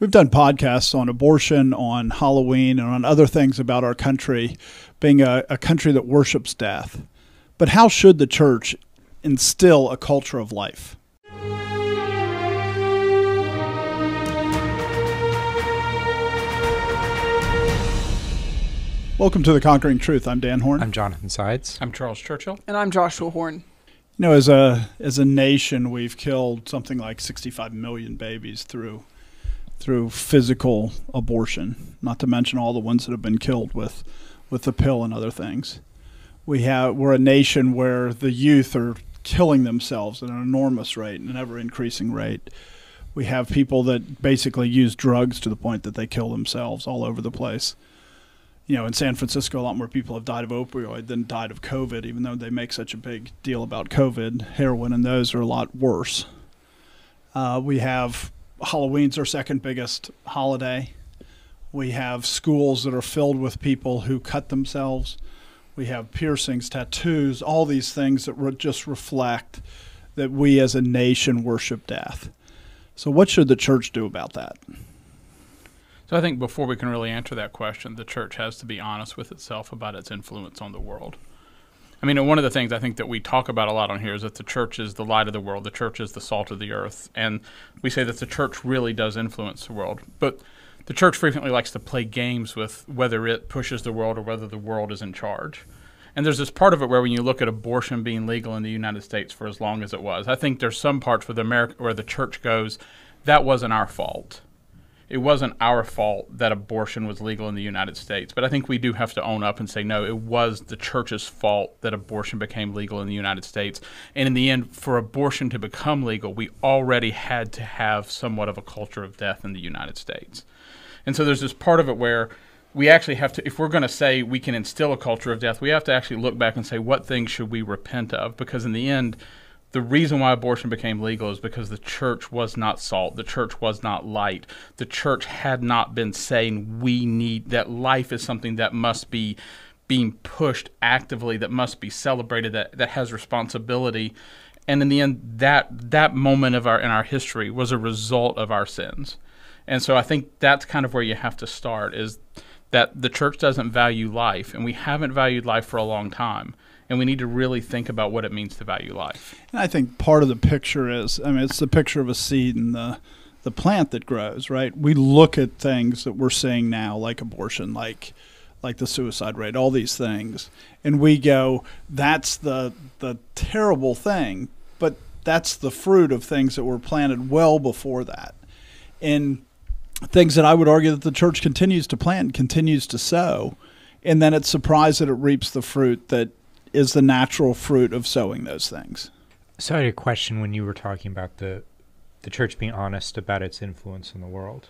We've done podcasts on abortion, on Halloween, and on other things about our country being a country that worships death. But how should the church instill a culture of life? Welcome to The Conquering Truth. I'm Dan Horn. I'm Jonathan Sides. I'm Charles Churchill. And I'm Joshua Horn. You know, as a nation, we've killed something like 65 million babies through physical abortion, not to mention all the ones that have been killed with the pill and other things. We're a nation where the youth are killing themselves at an enormous rate, an ever-increasing rate. We have people that basically use drugs to the point that they kill themselves all over the place. You know, in San Francisco, a lot more people have died of opioid than died of COVID, even though they make such a big deal about COVID. Heroin and those are a lot worse. We have Halloween's our second biggest holiday. We have schools that are filled with people who cut themselves. We have piercings, tattoos, all these things that just reflect that we as a nation worship death. So what should the church do about that? So I think before we can really answer that question, the church has to be honest with itself about its influence on the world. I mean, one of the things I think that we talk about a lot on here is that the church is the light of the world, the church is the salt of the earth, and we say that the church really does influence the world. But the church frequently likes to play games with whether it pushes the world or whether the world is in charge. And there's this part of it where when you look at abortion being legal in the United States for as long as it was, I think there's some parts where the church goes, that wasn't our fault. It wasn't our fault that abortion was legal in the United States, but I think we do have to own up and say, no, it was the church's fault that abortion became legal in the United States. And in the end, for abortion to become legal, we already had to have somewhat of a culture of death in the United States. And so there's this part of it where we actually have to, if we're going to say we can instill a culture of death, we have to actually look back and say, what things should we repent of? Because in the end, the reason why abortion became legal is because the church was not salt. The church was not light. The church had not been saying we need that life is something that must be being pushed actively, that must be celebrated, that has responsibility. And in the end, that moment of our history was a result of our sins. And so I think that's kind of where you have to start, is that the church doesn't value life, and we haven't valued life for a long time. And we need to really think about what it means to value life. And I think part of the picture is, I mean, it's the picture of a seed and the plant that grows, right? We look at things that we're seeing now, like abortion, like the suicide rate, all these things, and we go, that's the terrible thing, but that's the fruit of things that were planted well before that. And things that I would argue that the church continues to plant, continues to sow, and then it's surprised that it reaps the fruit that is the natural fruit of sowing those things. So I had a question when you were talking about the church being honest about its influence in the world.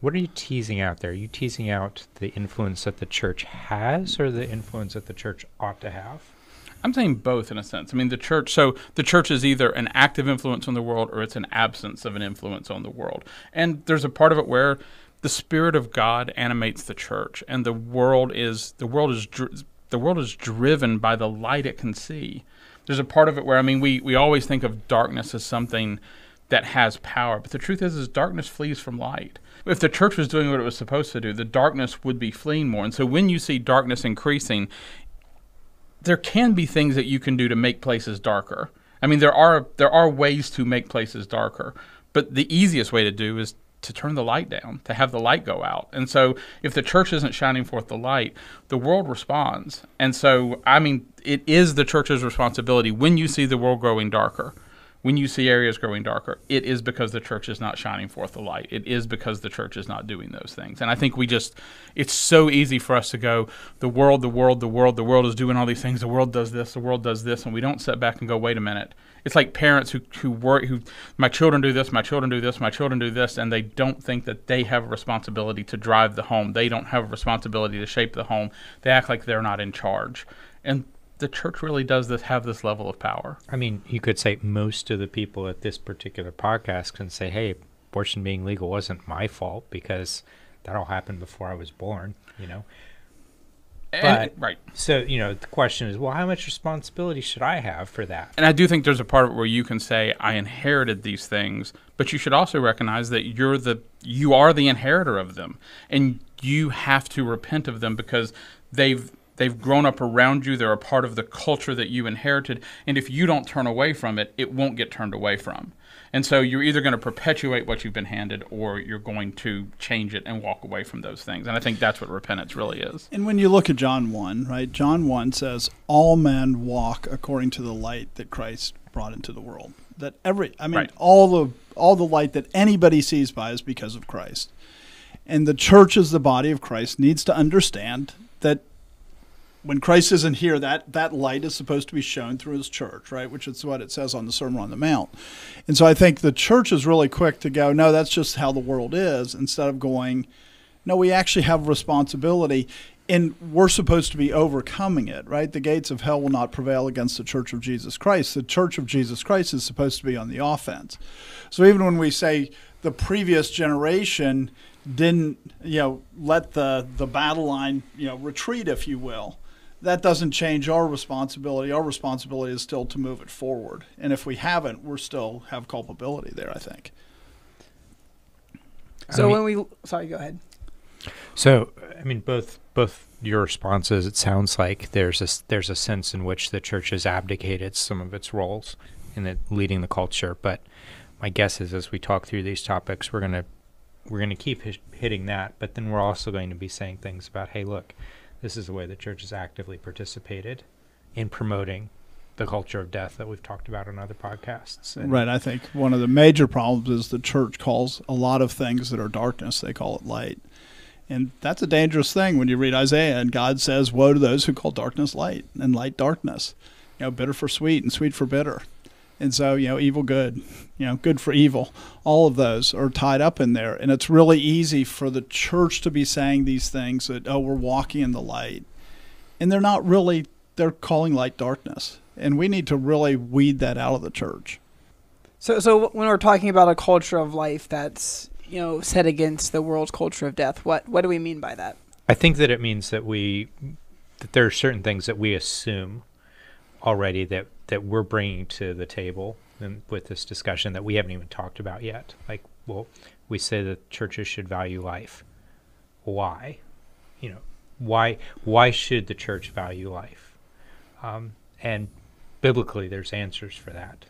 What are you teasing out there? Are you teasing out the influence that the church has or the influence that the church ought to have? I'm saying both in a sense. I mean, the church is either an active influence on the world or it's an absence of an influence on the world. And there's a part of it where the Spirit of God animates the church and the world is driven by the light it can see. There's a part of it where, I mean, we always think of darkness as something that has power, but the truth is darkness flees from light. If the church was doing what it was supposed to do, the darkness would be fleeing more. And so when you see darkness increasing, there can be things that you can do to make places darker. I mean, there are ways to make places darker, but the easiest way to do is to turn the light down, to have the light go out. And so if the church isn't shining forth the light, the world responds. And so, I mean, it is the church's responsibility. When you see the world growing darker, when you see areas growing darker, it is because the church is not shining forth the light. It is because the church is not doing those things. And I think it's so easy for us to go, the world is doing all these things. The world does this. And we don't sit back and go, wait a minute. It's like parents who my children do this, and they don't think that they have a responsibility to drive the home. They don't have a responsibility to shape the home. They act like they're not in charge. And the church really does have this level of power. I mean, you could say most of the people at this particular podcast can say, hey, abortion being legal wasn't my fault because that all happened before I was born, you know. And, right. So, you know, the question is, well, how much responsibility should I have for that? And I do think there's a part of it where you can say, I inherited these things, but you should also recognize that you are the inheritor of them, and you have to repent of them because they've grown up around you. They're a part of the culture that you inherited. And if you don't turn away from it, it won't get turned away from. And so you're either going to perpetuate what you've been handed, or you're going to change it and walk away from those things. And I think that's what repentance really is. And when you look at John 1, right, John 1 says, all men walk according to the light that Christ brought into the world. That all the light that anybody sees by is because of Christ. And the church as the body of Christ needs to understand that when Christ isn't here, that light is supposed to be shown through his church, right? Which is what it says on the Sermon on the Mount. And so I think the church is really quick to go, no, that's just how the world is, instead of going, no, we actually have responsibility, and we're supposed to be overcoming it, right? The gates of hell will not prevail against the church of Jesus Christ. The church of Jesus Christ is supposed to be on the offense. So even when we say the previous generation didn't, you know, let the battle line, you know, retreat, if you will, that doesn't change our responsibility. Our responsibility is still to move it forward. And if we haven't, we still have culpability there, I think. So I mean, go ahead. So, I mean, both your responses, it sounds like there's a sense in which the church has abdicated some of its roles in leading the culture. But my guess is as we talk through these topics, we're going to keep hitting that. But then we're also going to be saying things about, hey, look, this is the way the church has actively participated in promoting the culture of death that we've talked about on other podcasts. And right. I think one of the major problems is the church calls a lot of things that are darkness, they call it light. And that's a dangerous thing when you read Isaiah and God says, woe to those who call darkness light and light darkness, you know, bitter for sweet and sweet for bitter. And so, you know, evil good, you know, good for evil, all of those are tied up in there. And it's really easy for the church to be saying these things that, oh, we're walking in the light. And they're not really, they're calling light darkness. And we need to really weed that out of the church. So when we're talking about a culture of life that's, you know, set against the world's culture of death, what do we mean by that? I think that it means that that there are certain things that we assume already that we're bringing to the table and with this discussion that we haven't even talked about yet. Like, well, we say that churches should value life. Why? You know, why should the church value life? And biblically, there's answers for that.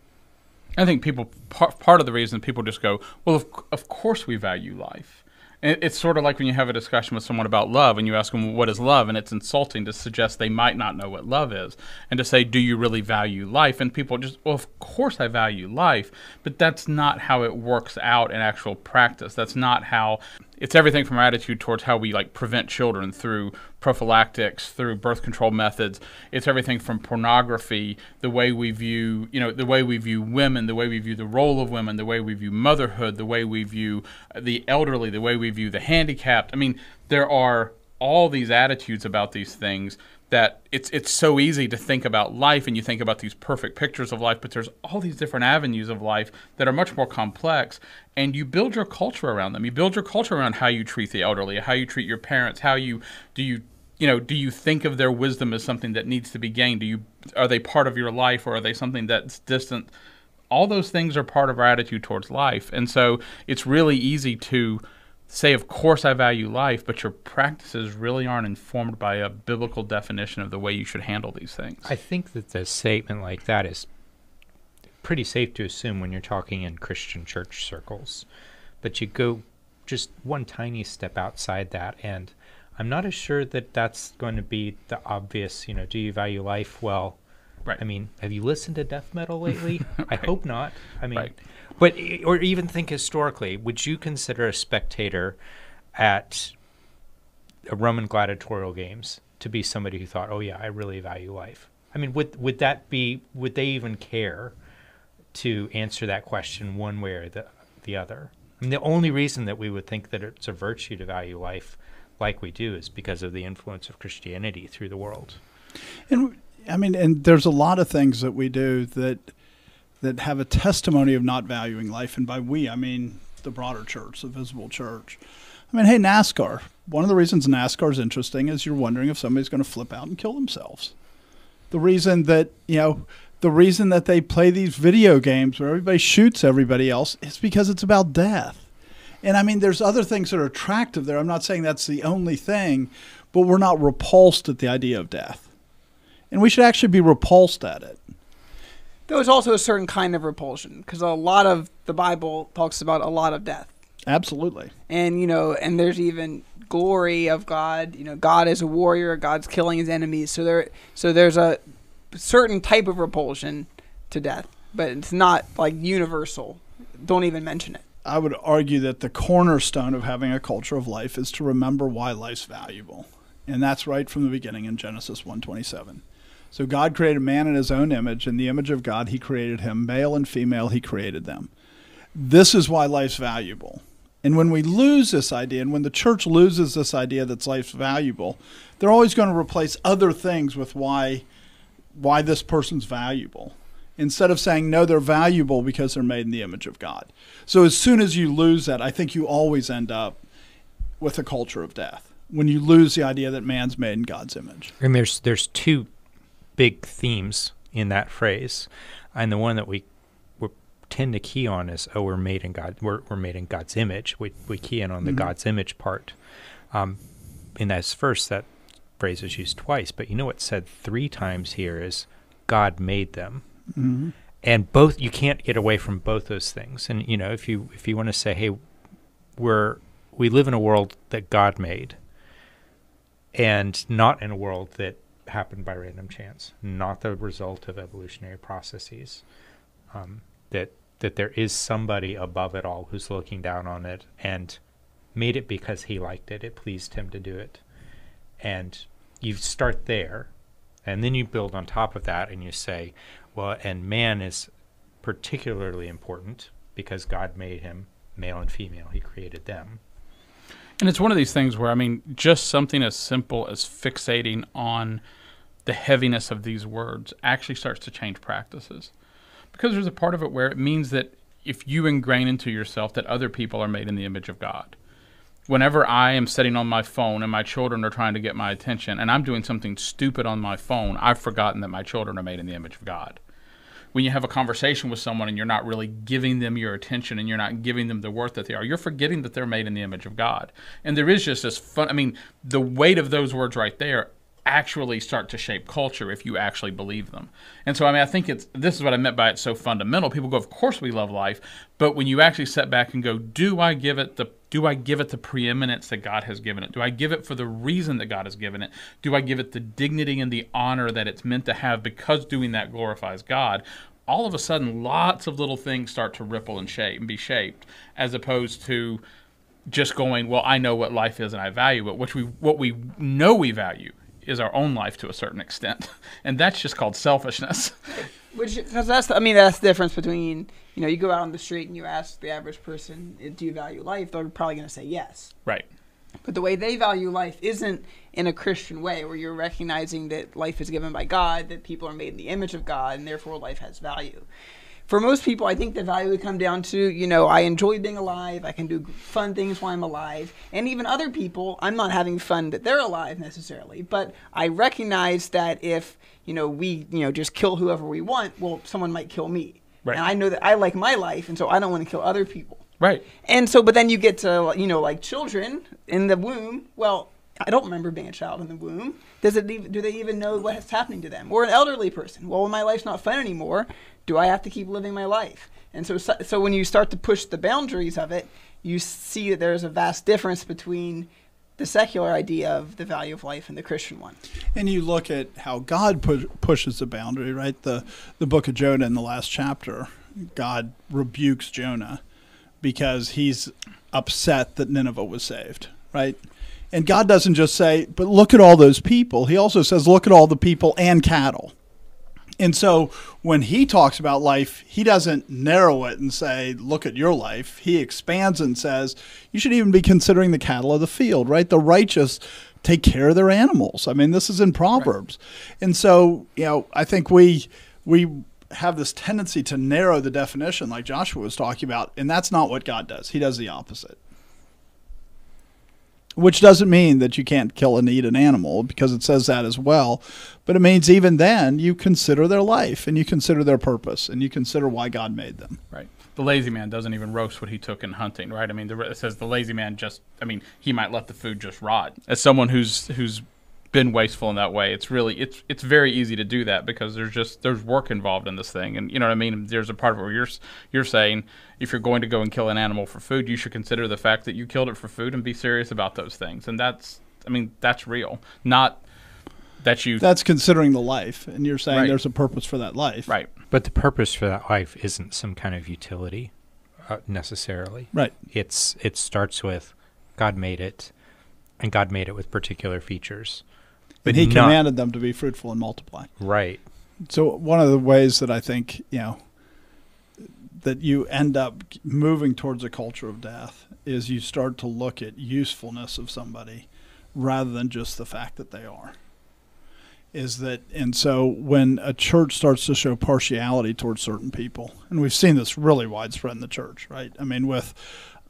I think part of the reason people just go, well, of course we value life. It's sort of like when you have a discussion with someone about love and you ask them, well, what is love? And it's insulting to suggest they might not know what love is and to say, do you really value life? And people just, well, of course I value life, but that's not how it works out in actual practice. That's not how. It's everything from our attitude towards how we like prevent children through prophylactics, through birth control methods. It's everything from pornography, the way we view, you know, the way we view women, the way we view the role of women, the way we view motherhood, the way we view the elderly, the way we view the handicapped. I mean, there are all these attitudes about these things that it's so easy to think about life, and you think about these perfect pictures of life, but there's all these different avenues of life that are much more complex, and you build your culture around them. You build your culture around how you treat the elderly, how you treat your parents, how do you think of their wisdom as something that needs to be gained? Are they part of your life, or are they something that's distant? All those things are part of our attitude towards life, and so it's really easy to say, of course I value life, but your practices really aren't informed by a biblical definition of the way you should handle these things. I think that the statement like that is pretty safe to assume when you're talking in Christian church circles. But you go just one tiny step outside that, and I'm not as sure that that's going to be the obvious, you know, do you value life? Well, right. I mean, have you listened to death metal lately? Right. I hope not. I mean... Right. But, or even think historically, would you consider a spectator at a Roman gladiatorial games to be somebody who thought, oh yeah, I really value life? I mean, would they even care to answer that question one way or the other? I mean, the only reason that we would think that it's a virtue to value life like we do is because of the influence of Christianity through the world. And I mean, and there's a lot of things that we do that have a testimony of not valuing life. And by we, I mean the broader church, the visible church. I mean, hey, NASCAR. One of the reasons NASCAR is interesting is you're wondering if somebody's going to flip out and kill themselves. The reason that, you know, the reason that they play these video games where everybody shoots everybody else is because it's about death. And I mean, there's other things that are attractive there. I'm not saying that's the only thing, but we're not repulsed at the idea of death. And we should actually be repulsed at it. There was also a certain kind of repulsion, because a lot of the Bible talks about a lot of death. Absolutely. And, you know, and there's even glory of God. You know, God is a warrior. God's killing his enemies. So there's a certain type of repulsion to death, but it's not like universal. Don't even mention it. I would argue that the cornerstone of having a culture of life is to remember why life's valuable. And that's right from the beginning in Genesis 1:27. So God created man in his own image. In the image of God, he created him. Male and female, he created them. This is why life's valuable. And when we lose this idea, and when the church loses this idea that life's valuable, they're always going to replace other things with why this person's valuable. Instead of saying, no, they're valuable because they're made in the image of God. So as soon as you lose that, I think you always end up with a culture of death. When you lose the idea that man's made in God's image. And there's two big themes in that phrase, and the one that we tend to key on is, oh, we're made in God. We're made in God's image. We key in on the God's image part. In this verse, that phrase is used twice, but you know what's said three times here is God made them, and both you can't get away from both those things. And you know, if you want to say, hey, we live in a world that God made, and not in a world that happened by random chance, not the result of evolutionary processes. That there is somebody above it all who's looking down on it and made it because he liked it. It pleased him to do it. And you start there, and then you build on top of that, and you say, well, and man is particularly important because God made him male and female. He created them. And it's one of these things where, I mean, just something as simple as fixating on the heaviness of these words actually starts to change practices. Because there's a part of it where it means that if you ingrain into yourself that other people are made in the image of God, whenever I am sitting on my phone and my children are trying to get my attention and I'm doing something stupid on my phone, I've forgotten that my children are made in the image of God. When you have a conversation with someone and you're not really giving them your attention and you're not giving them the worth that they are, you're forgetting that they're made in the image of God. And there is just this fun, I mean, the weight of those words right there actually start to shape culture if you actually believe them. And so, I mean, I think this is what I meant by it's so fundamental. People go, of course we love life, but when you actually step back and go, do I give it the preeminence that God has given it? Do I give it for the reason that God has given it? Do I give it the dignity and the honor that it's meant to have because doing that glorifies God? All of a sudden, lots of little things start to ripple and shape and be shaped, as opposed to just going, well, I know what life is and I value it, which what we know we value is our own life to a certain extent, and that's just called selfishness. That's the difference between, you know, you go out on the street and you ask the average person, do you value life? They're probably going to say yes. Right. But the way they value life isn't in a Christian way, where you're recognizing that life is given by God, that people are made in the image of God, and therefore life has value. For most people, I think the value would come down to, you know, I enjoy being alive, I can do fun things while I'm alive, and even other people, I'm not having fun that they're alive necessarily, but I recognize that if, you know, we, you know, just kill whoever we want, well, someone might kill me. Right. And I know that I like my life, and so I don't want to kill other people. Right. And so, but then you get to, you know, like children in the womb, well, I don't remember being a child in the womb. Do they even know what's happening to them? Or an elderly person. Well, my life's not fun anymore. Do I have to keep living my life? And so when you start to push the boundaries of it, you see that there's a vast difference between the secular idea of the value of life and the Christian one. And you look at how God pushes the boundary, right? The book of Jonah, in the last chapter, God rebukes Jonah because he's upset that Nineveh was saved, right? And God doesn't just say, but look at all those people. He also says, look at all the people and cattle. And so when he talks about life, he doesn't narrow it and say, look at your life. He expands and says, you should even be considering the cattle of the field, right? The righteous take care of their animals. I mean, this is in Proverbs. Right. And so, you know, I think we have this tendency to narrow the definition like Joshua was talking about, and that's not what God does. He does the opposite. Which doesn't mean that you can't kill and eat an animal, because it says that as well. But it means even then you consider their life, and you consider their purpose, and you consider why God made them. Right. The lazy man doesn't even roast what he took in hunting, right? I mean, it says the lazy man just, I mean, he might let the food just rot. As someone who's been wasteful in that way, it's really, it's very easy to do that, because there's work involved in this thing. And you know what I mean? There's a part of it where you're saying, if you're going to go and kill an animal for food, you should consider the fact that you killed it for food and be serious about those things. And that's, I mean, that's real. Not that you... That's considering the life, and you're saying there's a purpose for that life. Right. But the purpose for that life isn't some kind of utility necessarily. Right. It starts with God made it, and God made it with particular features. But he commanded them to be fruitful and multiply. Right. So one of the ways that I think, you know, that you end up moving towards a culture of death is you start to look at usefulness of somebody rather than just the fact that they are. And so when a church starts to show partiality towards certain people, and we've seen this really widespread in the church, right? I mean, with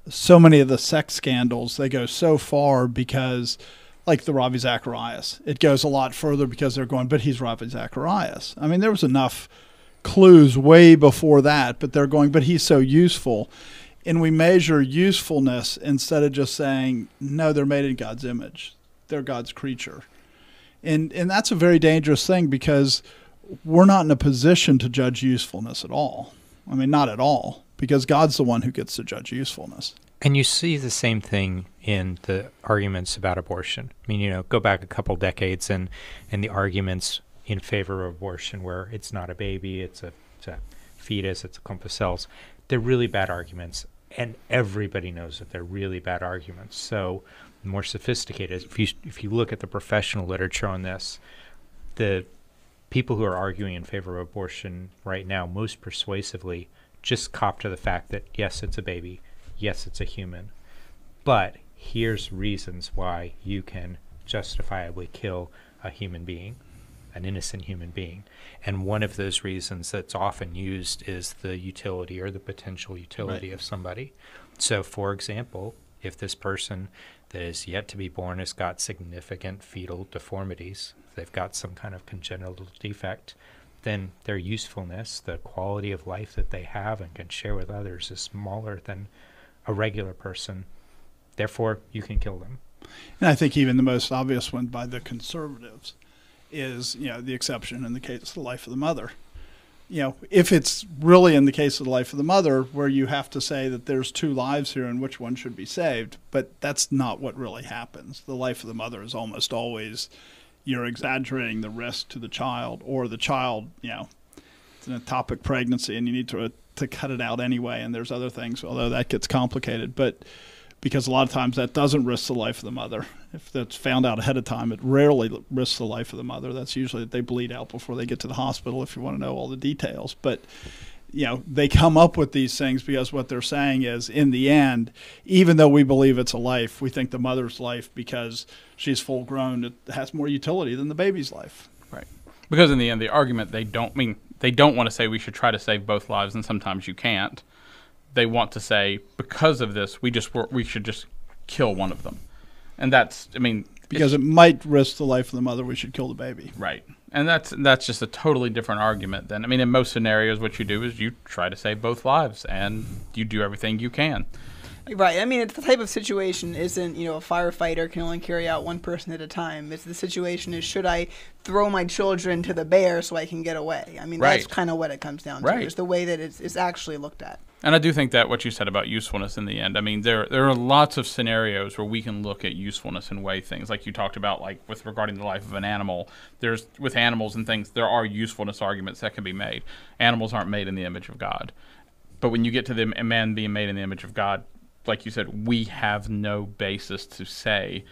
so many of the sex scandals, they go so far because... like the Ravi Zacharias. It goes a lot further because they're going, but he's Ravi Zacharias. I mean, there was enough clues way before that, but they're going, but he's so useful. And we measure usefulness instead of just saying, no, they're made in God's image. They're God's creature. And that's a very dangerous thing, because we're not in a position to judge usefulness at all. I mean, not at all, because God's the one who gets to judge usefulness. And you see the same thing in the arguments about abortion. I mean, you know, go back a couple decades and the arguments in favor of abortion, where it's not a baby, it's a fetus, it's a clump of cells. They're really bad arguments, and everybody knows that they're really bad arguments. So the more sophisticated, if you look at the professional literature on this, the people who are arguing in favor of abortion right now most persuasively just cop to the fact that, yes, it's a baby. Yes, it's a human, but here's reasons why you can justifiably kill a human being, an innocent human being. And one of those reasons that's often used is the utility or the potential utility of somebody. So, for example, if this person that is yet to be born has got significant fetal deformities, they've got some kind of congenital defect, then their usefulness, the quality of life that they have and can share with others, is smaller than a regular person. Therefore, you can kill them. And I think even the most obvious one by the conservatives is, you know, the exception in the case of the life of the mother. You know, if it's really in the case of the life of the mother, where you have to say that there's two lives here and which one should be saved, but that's not what really happens. The life of the mother is almost always, you're exaggerating the risk to the child, or the child, you know, it's an ectopic pregnancy and you need to cut it out anyway, and there's other things, although that gets complicated, but because a lot of times that doesn't risk the life of the mother. If that's found out ahead of time, it rarely risks the life of the mother. That's usually that they bleed out before they get to the hospital, if you want to know all the details. But, you know, they come up with these things because what they're saying is, in the end, even though we believe it's a life, we think the mother's life, because she's full grown, it has more utility than the baby's life. Right. Because in the end, the argument they don't want to say we should try to save both lives, and sometimes you can't. They want to say, because of this, we should just kill one of them. And that's, I mean... because it might risk the life of the mother, we should kill the baby. Right. And that's just a totally different argument than, I mean, in most scenarios, what you do is you try to save both lives, and you do everything you can. Right. I mean, it's the type of situation isn't, you know, a firefighter can only carry out one person at a time. It's the situation is, should I throw my children to the bear so I can get away? I mean, that's kind of what it comes down to. Right. It's the way that it's actually looked at. And I do think that what you said about usefulness in the end, I mean, there are lots of scenarios where we can look at usefulness and weigh things. Like you talked about, like with regarding the life of an animal, there's with animals and things, there are usefulness arguments that can be made. Animals aren't made in the image of God. But when you get to a man being made in the image of God, like you said, we have no basis to say.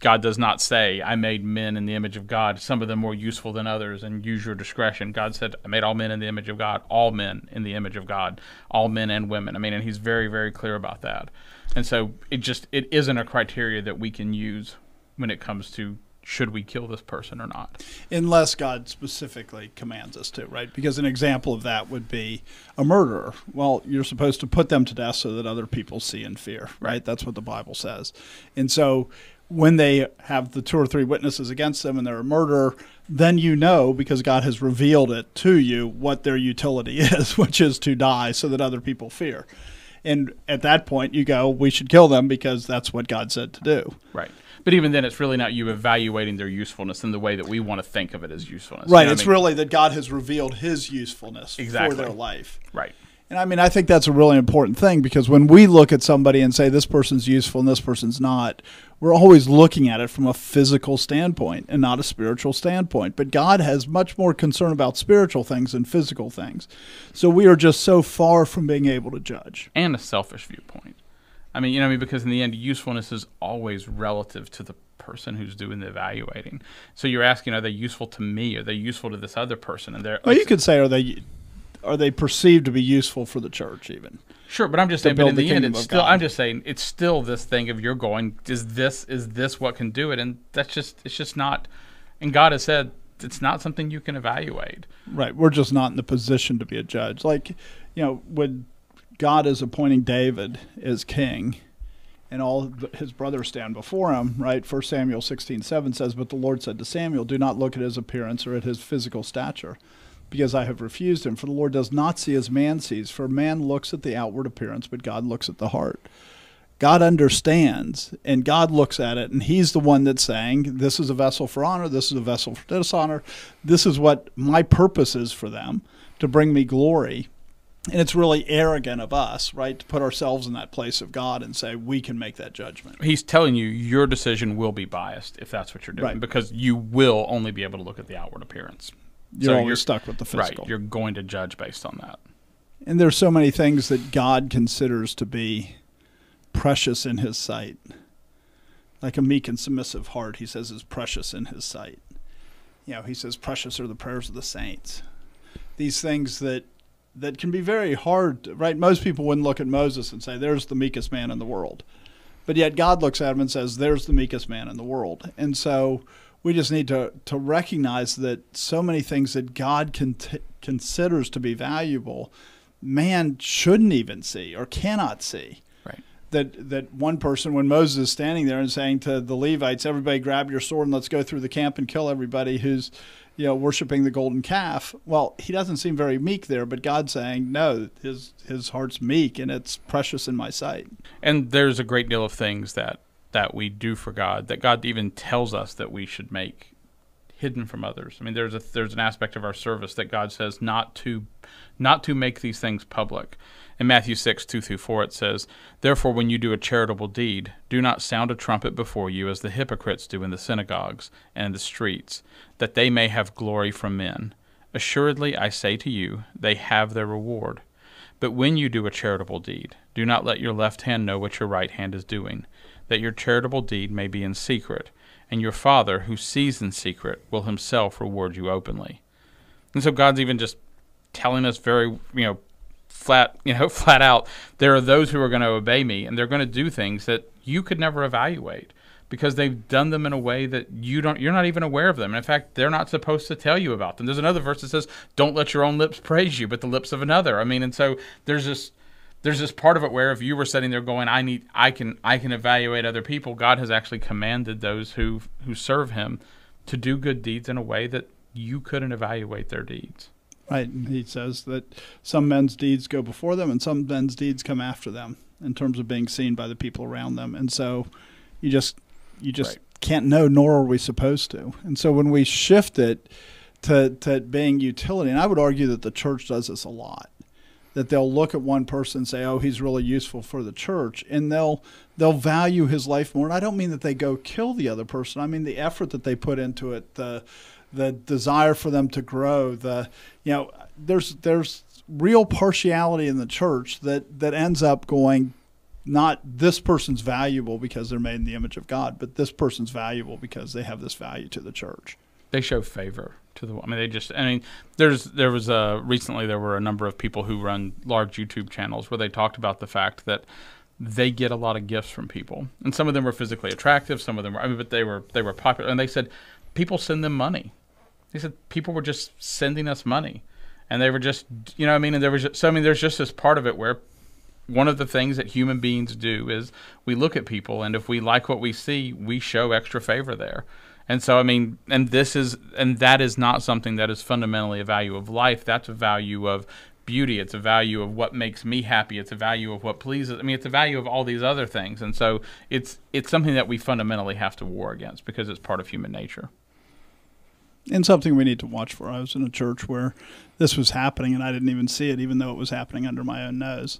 God does not say, I made men in the image of God, some of them more useful than others, and use your discretion. God said, I made all men in the image of God, all men in the image of God, all men and women. I mean, and he's very, very clear about that. And so it isn't a criteria that we can use when it comes to should we kill this person or not? Unless God specifically commands us to, right? Because an example of that would be a murderer. Well, you're supposed to put them to death so that other people see and fear, right? That's what the Bible says. And so when they have the 2 or 3 witnesses against them and they're a murderer, then you know, because God has revealed it to you, what their utility is, which is to die so that other people fear. And at that point, you go, we should kill them because that's what God said to do. Right. But even then, it's really not you evaluating their usefulness in the way that we want to think of it as usefulness. Right. You know, it's really that God has revealed his usefulness for their life. Right. And I mean, I think that's a really important thing, because when we look at somebody and say this person's useful and this person's not, we're always looking at it from a physical standpoint and not a spiritual standpoint. But God has much more concern about spiritual things than physical things. So we are just so far from being able to judge. And a selfish viewpoint. I mean, you know, because in the end, usefulness is always relative to the person who's doing the evaluating. So you're asking, are they useful to me? Are they useful to this other person? And they're, well, you could say, are they perceived to be useful for the church even? Sure, but I'm just saying, but in the end, it's still, I'm just saying, it's still this thing of you're going, is this what can do it? And that's just, it's just not, and God has said, it's not something you can evaluate. Right, we're just not in the position to be a judge. Like, you know, when God is appointing David as king, and all his brothers stand before him, right? 1 Samuel 16:7 says, but the Lord said to Samuel, do not look at his appearance or at his physical stature, because I have refused him. For the Lord does not see as man sees. For man looks at the outward appearance, but God looks at the heart. God understands, and God looks at it, and he's the one that's saying, this is a vessel for honor, this is a vessel for dishonor. This is what my purpose is for them, to bring me glory. And it's really arrogant of us, right, to put ourselves in that place of God and say we can make that judgment. He's telling you your decision will be biased if that's what you're doing, right, because you will only be able to look at the outward appearance. You're stuck with the physical. Right, you're going to judge based on that. And there's so many things that God considers to be precious in his sight. Like a meek and submissive heart, he says, is precious in his sight. You know, he says, precious are the prayers of the saints. These things that can be very hard, right? Most people wouldn't look at Moses and say, there's the meekest man in the world. But yet God looks at him and says, there's the meekest man in the world. And so we just need to recognize that so many things that God considers to be valuable, man shouldn't even see or cannot see. Right. That one person, when Moses is standing there and saying to the Levites, everybody grab your sword and let's go through the camp and kill everybody who's, you know, worshiping the golden calf. Well, he doesn't seem very meek there, but God's saying, no, his heart's meek and it's precious in my sight. And there's a great deal of things that we do for God, that God even tells us that we should make hidden from others. I mean, there's an aspect of our service that God says not to make these things public. In Matthew 6:2-4, it says, therefore, when you do a charitable deed, do not sound a trumpet before you as the hypocrites do in the synagogues and in the streets, that they may have glory from men. Assuredly, I say to you, they have their reward. But when you do a charitable deed, do not let your left hand know what your right hand is doing, that your charitable deed may be in secret, and your Father who sees in secret will himself reward you openly. And so God's even just telling us very, flat out, there are those who are going to obey me, and they're going to do things that you could never evaluate because they've done them in a way that you're not even aware of them. And in fact, they're not supposed to tell you about them. There's another verse that says, don't let your own lips praise you, but the lips of another. I mean, and so there's this part of it where if you were sitting there going, I can evaluate other people, God has actually commanded those who serve him to do good deeds in a way that you couldn't evaluate their deeds. Right. And he says that some men's deeds go before them and some men's deeds come after them in terms of being seen by the people around them. And so you just can't know, nor are we supposed to. And so when we shift it to being utility, and I would argue that the church does this a lot, that they'll look at one person and say, oh, he's really useful for the church, and they'll value his life more. And I don't mean that they go kill the other person. I mean the effort that they put into it, the desire for them to grow, there's real partiality in the church that ends up going, not this person's valuable because they're made in the image of God, but this person's valuable because they have this value to the church. They show favor to the. I mean, they just. I mean, there was recently there were a number of people who run large YouTube channels where they talked about the fact that they get a lot of gifts from people. And some of them were physically attractive, some of them were, I mean, but they were popular. And they said, people send them money. They said, people were just sending us money. And they were just, you know what I mean? And there was just, so, I mean, there's just this part of it where one of the things that human beings do is we look at people, and if we like what we see, we show extra favor there. And so, I mean, and this is, and that is not something that is fundamentally a value of life. That's a value of beauty. It's a value of what makes me happy. It's a value of what pleases. I mean, it's a value of all these other things. And so it's something that we fundamentally have to war against because it's part of human nature. And something we need to watch for. I was in a church where this was happening and I didn't even see it, even though it was happening under my own nose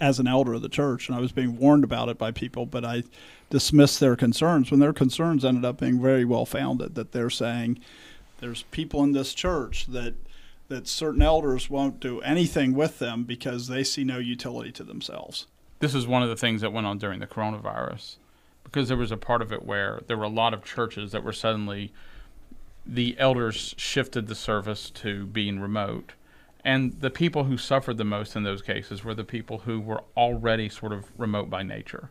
as an elder of the church. And I was being warned about it by people, but I dismissed their concerns when their concerns ended up being very well founded, that they're saying there's people in this church that certain elders won't do anything with them because they see no utility to themselves. This is one of the things that went on during the coronavirus, because there was a part of it where there were a lot of churches that were suddenly, the elders shifted the service to being remote. And the people who suffered the most in those cases were the people who were already sort of remote by nature.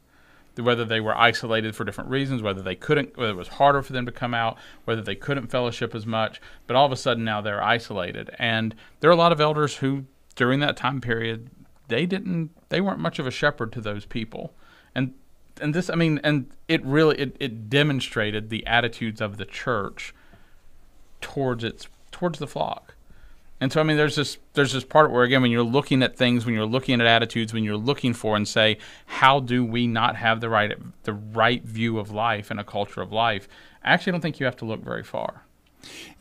Whether they were isolated for different reasons, whether they couldn't, whether it was harder for them to come out, whether they couldn't fellowship as much, but all of a sudden now they're isolated. And there are a lot of elders who, during that time period, they weren't much of a shepherd to those people. And this, I mean, and it really, it demonstrated the attitudes of the church towards the flock. And so, I mean, there's this part where, again, when you're looking at things, when you're looking at attitudes, when you're looking for and say, how do we not have the right view of life and a culture of life? I actually don't think you have to look very far.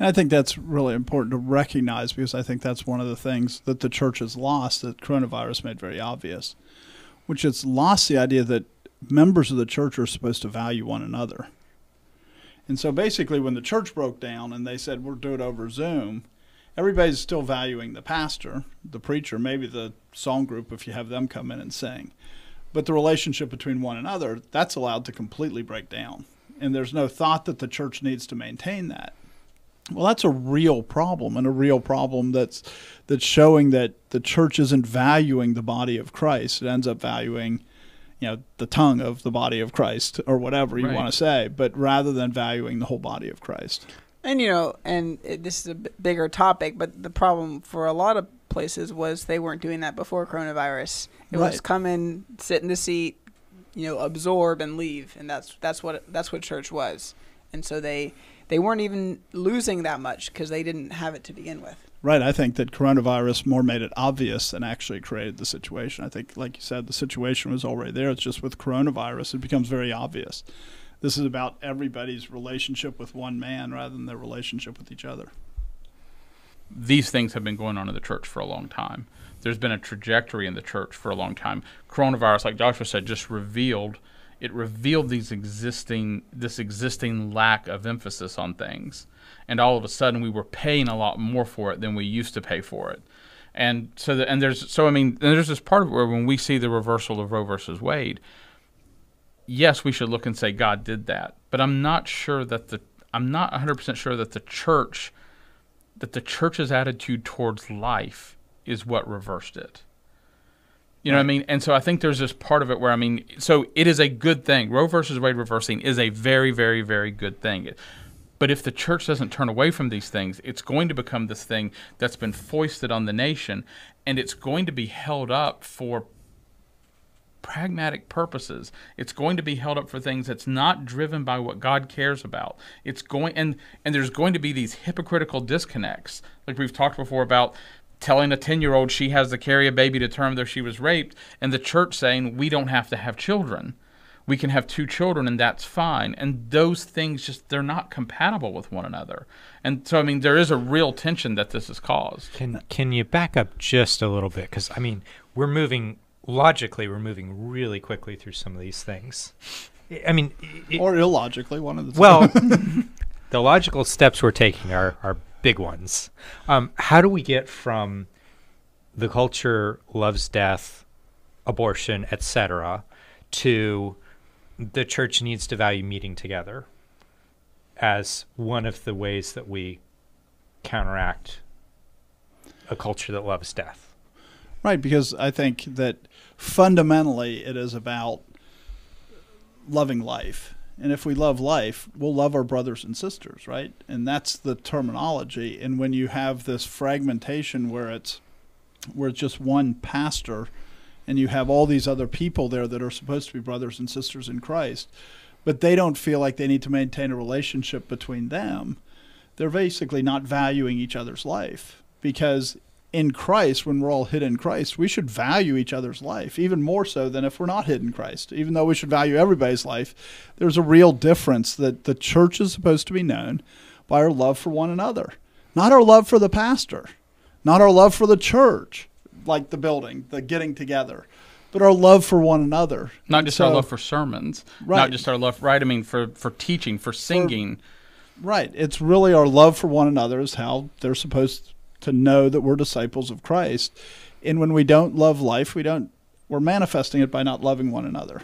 And I think that's really important to recognize, because I think that's one of the things that the church has lost that coronavirus made very obvious, which it's lost the idea that members of the church are supposed to value one another. And so basically when the church broke down and they said, we'll do it over Zoom, everybody's still valuing the pastor, the preacher, maybe the song group if you have them come in and sing. But the relationship between one another, that's allowed to completely break down. And there's no thought that the church needs to maintain that. Well, that's a real problem, and a real problem that's showing that the church isn't valuing the body of Christ. It ends up valuing, you know, the tongue of the body of Christ or whatever you right. want to say, but rather than valuing the whole body of Christ. And, you know, and this is a bigger topic, but the problem for a lot of places was they weren't doing that before coronavirus. It right. was come in, sit in the seat, you know, absorb and leave. And that's what church was. And so they weren't even losing that much because they didn't have it to begin with. Right. I think that coronavirus more made it obvious than actually created the situation. I think, like you said, the situation was already there. It's just with coronavirus, it becomes very obvious. This is about everybody's relationship with one man rather than their relationship with each other. These things have been going on in the church for a long time. There's been a trajectory in the church for a long time. Coronavirus, like Joshua said, just revealed this existing lack of emphasis on things. And all of a sudden we were paying a lot more for it than we used to pay for it. And so there's this part of it where when we see the reversal of Roe versus Wade, yes, we should look and say God did that, but I'm not 100% sure that the church's attitude towards life is what reversed it. You know right. what I mean? And so I think there's this part of it where, I mean, so it is a good thing. Roe versus Wade reversing is a very, very, very good thing. But if the church doesn't turn away from these things, it's going to become this thing that's been foisted on the nation, and it's going to be held up for pragmatic purposes. It's going to be held up for things that's not driven by what God cares about. It's going and there's going to be these hypocritical disconnects. Like we've talked before about telling a 10-year-old she has to carry a baby to term though she was raped, and the church saying we don't have to have children. We can have 2 children and that's fine. And those things just, they're not compatible with one another. And so, I mean, there is a real tension that this has caused. Can you back up just a little bit? Because, I mean, we're moving really quickly through some of these things. I mean, or illogically, one of the well, the logical steps we're taking are big ones. How do we get from the culture loves death, abortion, etc., to the church needs to value meeting together as one of the ways that we counteract a culture that loves death? Right, because I think that fundamentally it is about loving life. And if we love life, we'll love our brothers and sisters, right? And that's the terminology. And when you have this fragmentation where it's just one pastor and you have all these other people there that are supposed to be brothers and sisters in Christ, but they don't feel like they need to maintain a relationship between them, they're basically not valuing each other's life. Because in Christ, when we're all hid in Christ, we should value each other's life, even more so than if we're not hid in Christ. Even though we should value everybody's life, there's a real difference that the church is supposed to be known by our love for one another. Not our love for the pastor, not our love for the church, like the building, the getting together, but our love for one another. Not just our love for sermons, right. Not just our love, right, I mean, for teaching, for singing. Right. It's really our love for one another is how they're supposed to know that we're disciples of Christ. And when we don't love life, we're manifesting it by not loving one another.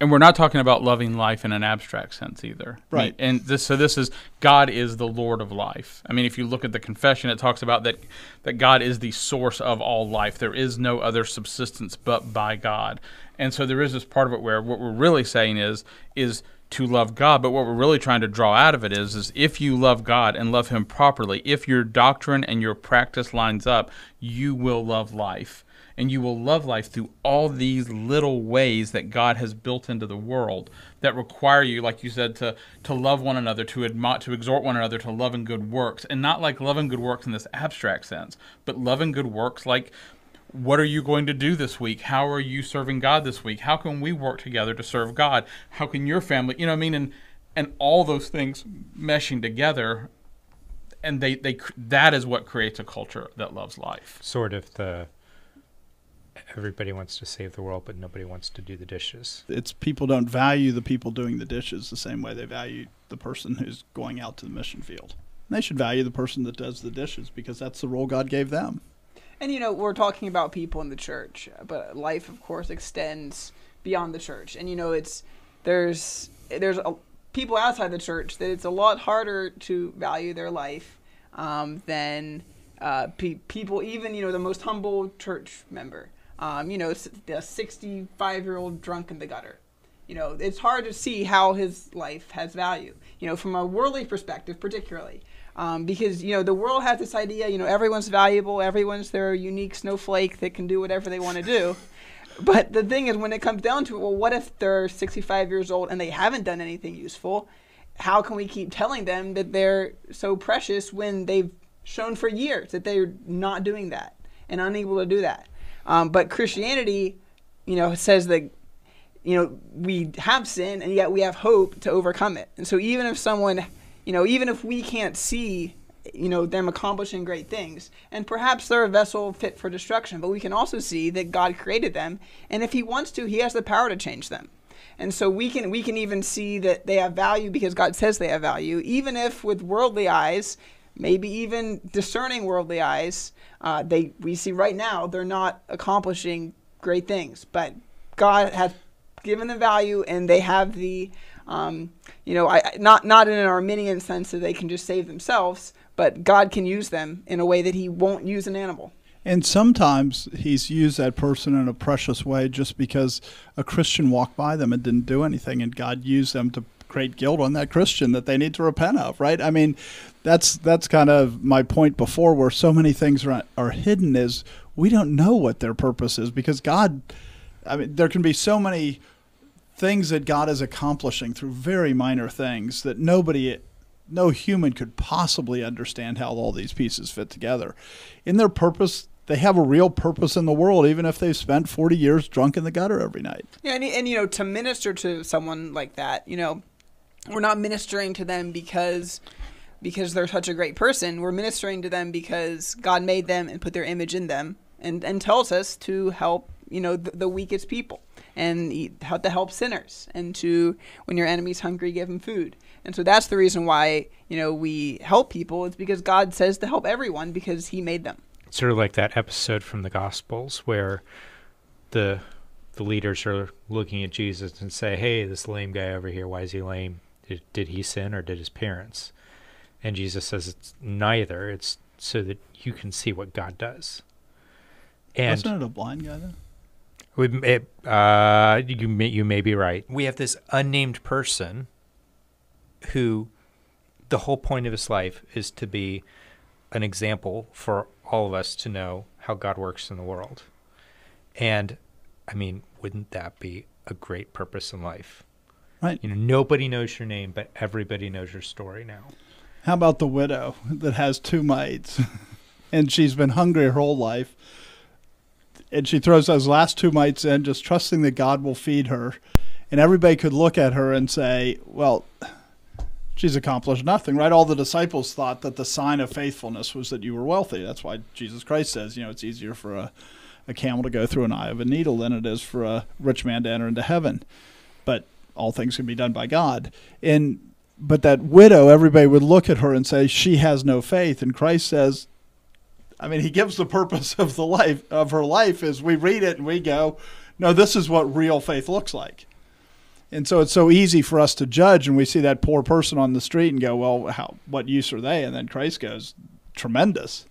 And we're not talking about loving life in an abstract sense either. Right. I mean, and this is, God is the Lord of life. I mean, if you look at the confession, it talks about that God is the source of all life. There is no other subsistence but by God. And so there is this part of it where what we're really saying is to love God, but what we're really trying to draw out of it is if you love God and love Him properly, if your doctrine and your practice lines up, you will love life. And you will love life through all these little ways that God has built into the world that require you, like you said, to love one another, to exhort one another to love and good works. And not like loving good works in this abstract sense, but loving good works like, what are you going to do this week? How are you serving God this week? How can we work together to serve God? How can your family, you know what I mean? And all those things meshing together, and that is what creates a culture that loves life. Sort of the everybody wants to save the world, but nobody wants to do the dishes. It's people don't value the people doing the dishes the same way they value the person who's going out to the mission field. And they should value the person that does the dishes because that's the role God gave them. And, you know, we're talking about people in the church, but life, of course, extends beyond the church. And, you know, there's people outside the church that it's a lot harder to value their life than people, even, you know, the most humble church member. You know, the 65-year-old drunk in the gutter. You know, it's hard to see how his life has value, you know, from a worldly perspective particularly. Because, you know, the world has this idea, you know, everyone's valuable, everyone's their unique snowflake that can do whatever they want to do. But the thing is, when it comes down to it, well, what if they're 65 years old and they haven't done anything useful? How can we keep telling them that they're so precious when they've shown for years that they're not doing that and unable to do that? But Christianity, you know, says that, you know, we have sin and yet we have hope to overcome it. And so even if someone... You know, even if we can't see, you know, them accomplishing great things, and perhaps they're a vessel fit for destruction, but we can also see that God created them, and if He wants to, He has the power to change them. And so we can even see that they have value because God says they have value, even if with worldly eyes, maybe even discerning worldly eyes, we see right now they're not accomplishing great things, but God has given them value, and they have the you know, not in an Arminian sense that they can just save themselves, but God can use them in a way that He won't use an animal. And sometimes He's used that person in a precious way just because a Christian walked by them and didn't do anything, and God used them to create guilt on that Christian that they need to repent of, right? I mean, that's kind of my point before where so many things are hidden is we don't know what their purpose is because God, I mean, there can be so many things that God is accomplishing through very minor things that no human could possibly understand how all these pieces fit together. In their purpose, they have a real purpose in the world, even if they've spent 40 years drunk in the gutter every night. Yeah, and you know, to minister to someone like that, you know, we're not ministering to them because they're such a great person. We're ministering to them because God made them and put their image in them and tells us to help, you know, the weakest people. And how to help sinners, and to when your enemy's hungry, give them food. And so that's the reason why, you know, we help people. It's because God says to help everyone because He made them. It's sort of like that episode from the Gospels where the leaders are looking at Jesus and say, "Hey, this lame guy over here, why is he lame? Did he sin or did his parents?" And Jesus says, "It's neither. It's so that you can see what God does." And wasn't it a blind guy then? You may be right. We have this unnamed person who the whole point of his life is to be an example for all of us to know how God works in the world. And I mean, wouldn't that be a great purpose in life? Right. You know, nobody knows your name, but everybody knows your story now. How about the widow that has two mites and she's been hungry her whole life, and she throws those last two mites in, just trusting that God will feed her, and everybody could look at her and say, well, she's accomplished nothing, right? All the disciples thought that the sign of faithfulness was that you were wealthy. That's why Jesus Christ says, you know, it's easier for a camel to go through an eye of a needle than it is for a rich man to enter into heaven. But all things can be done by God. But that widow, everybody would look at her and say, she has no faith. And Christ says, I mean, he gives the purpose of the life of her life is we read it and we go, no, this is what real faith looks like. And so it's so easy for us to judge, and we see that poor person on the street and go, well, what use are they? And then Christ goes, tremendous.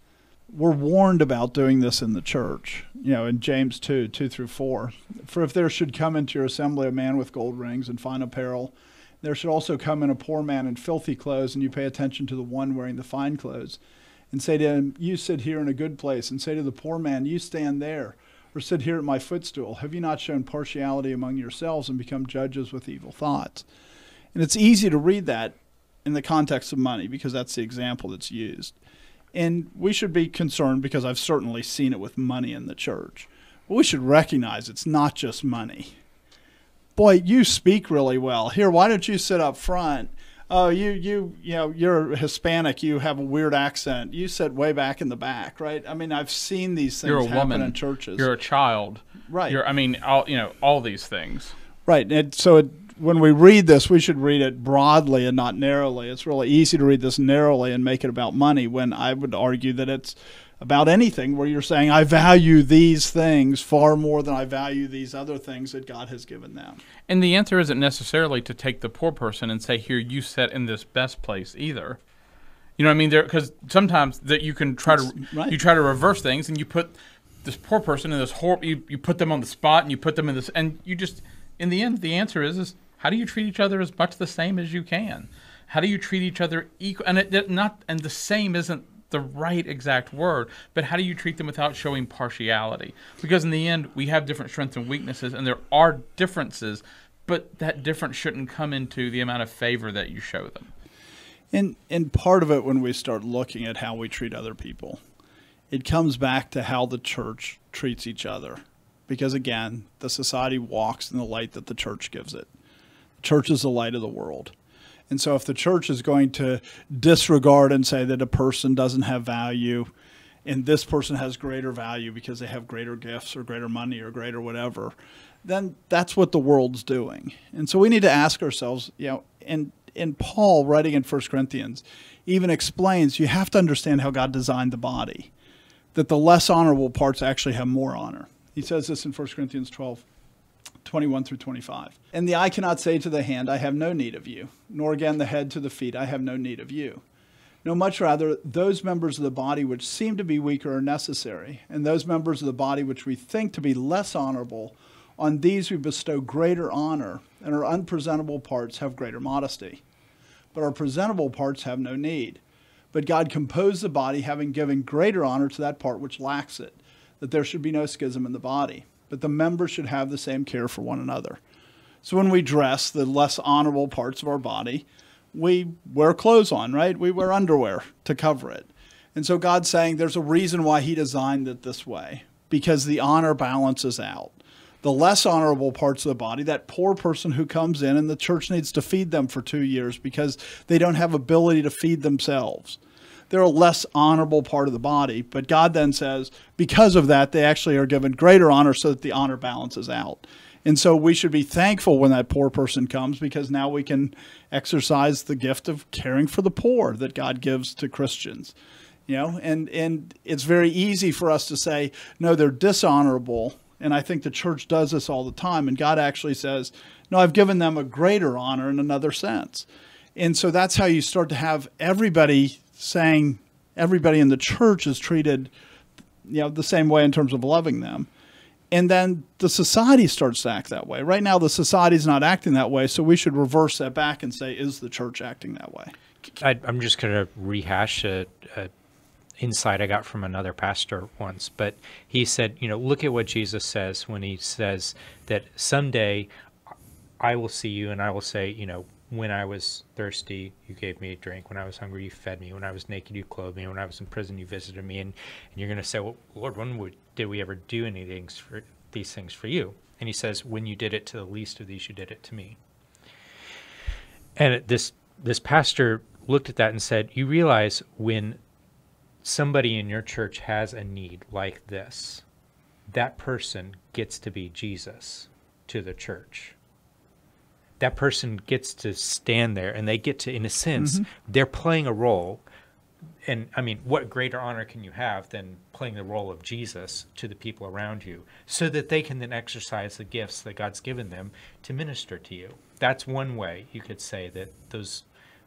We're warned about doing this in the church, you know, in James 2:2-4. For if there should come into your assembly a man with gold rings and fine apparel, there should also come in a poor man in filthy clothes, and you pay attention to the one wearing the fine clothes, and say to him, you sit here in a good place, and say to the poor man, you stand there, or sit here at my footstool. Have you not shown partiality among yourselves and become judges with evil thoughts? And it's easy to read that in the context of money, because that's the example that's used. And we should be concerned, because I've certainly seen it with money in the church. But we should recognize it's not just money. Boy, you speak really well. Here, why don't you sit up front? Oh, you know, you're Hispanic. You have a weird accent. You sit way back in the back, right? I mean, I've seen these things happen in churches. You're a child, right? I mean, all these things, right? And so when we read this, we should read it broadly and not narrowly. It's really easy to read this narrowly and make it about money, when I would argue that it's about anything where you're saying, I value these things far more than I value these other things that God has given them. And the answer isn't necessarily to take the poor person and say, here, you sit in this best place either. You know what I mean? Because sometimes that you can try to right. You try to reverse things, and you put this poor person in this horrible, you put them on the spot, and you put them in this, and you just, in the end, the answer is how do you treat each other as much the same as you can? How do you treat each other equal? And and the same isn't the right exact word, but how do you treat them without showing partiality? Because in the end, we have different strengths and weaknesses, and there are differences, but that difference shouldn't come into the amount of favor that you show them. And part of it, when we start looking at how we treat other people, it comes back to how the church treats each other. Because again, the society walks in the light that the church gives it. The church is the light of the world. And so if the church is going to disregard and say that a person doesn't have value and this person has greater value because they have greater gifts or greater money or greater whatever, then that's what the world's doing. And so we need to ask ourselves, you know, and Paul, writing in 1 Corinthians, even explains you have to understand how God designed the body, that the less honorable parts actually have more honor. He says this in 1 Corinthians 12:21-25. And the eye cannot say to the hand, I have no need of you, nor again the head to the feet, I have no need of you. No, much rather, those members of the body which seem to be weaker are necessary, and those members of the body which we think to be less honorable, on these we bestow greater honor, and our unpresentable parts have greater modesty. But our presentable parts have no need. But God composed the body, having given greater honor to that part which lacks it, that there should be no schism in the body, but the members should have the same care for one another. So when we dress the less honorable parts of our body, we wear clothes on, right? We wear underwear to cover it. And so God's saying there's a reason why he designed it this way, because the honor balances out. The less honorable parts of the body, that poor person who comes in and the church needs to feed them for 2 years because they don't have ability to feed themselves. They're a less honorable part of the body. But God then says, because of that, they actually are given greater honor so that the honor balances out. And so we should be thankful when that poor person comes, because now we can exercise the gift of caring for the poor that God gives to Christians. You know, and it's very easy for us to say, no, they're dishonorable. And I think the church does this all the time. And God actually says, no, I've given them a greater honor in another sense. And so that's how you start to have everybody saying everybody in the church is treated you know, the same way in terms of loving them. And then the society starts to act that way. Right now, the society's not acting that way, so we should reverse that back and say, is the church acting that way? I'm just going to rehash an insight I got from another pastor once, but he said, you know, look at what Jesus says when he says that someday I will see you and I will say, you know, when I was thirsty, you gave me a drink. When I was hungry, you fed me. When I was naked, you clothed me. When I was in prison, you visited me. And you're going to say, well, Lord, when did we ever do anything for these things for you? And he says, when you did it to the least of these, you did it to me. And this pastor looked at that and said, you realize when somebody in your church has a need like this, that person gets to be Jesus to the church. That person gets to stand there and they get to, in a sense, they're playing a role. And I mean, what greater honor can you have than playing the role of Jesus to the people around you so that they can then exercise the gifts that God's given them to minister to you? That's one way you could say that those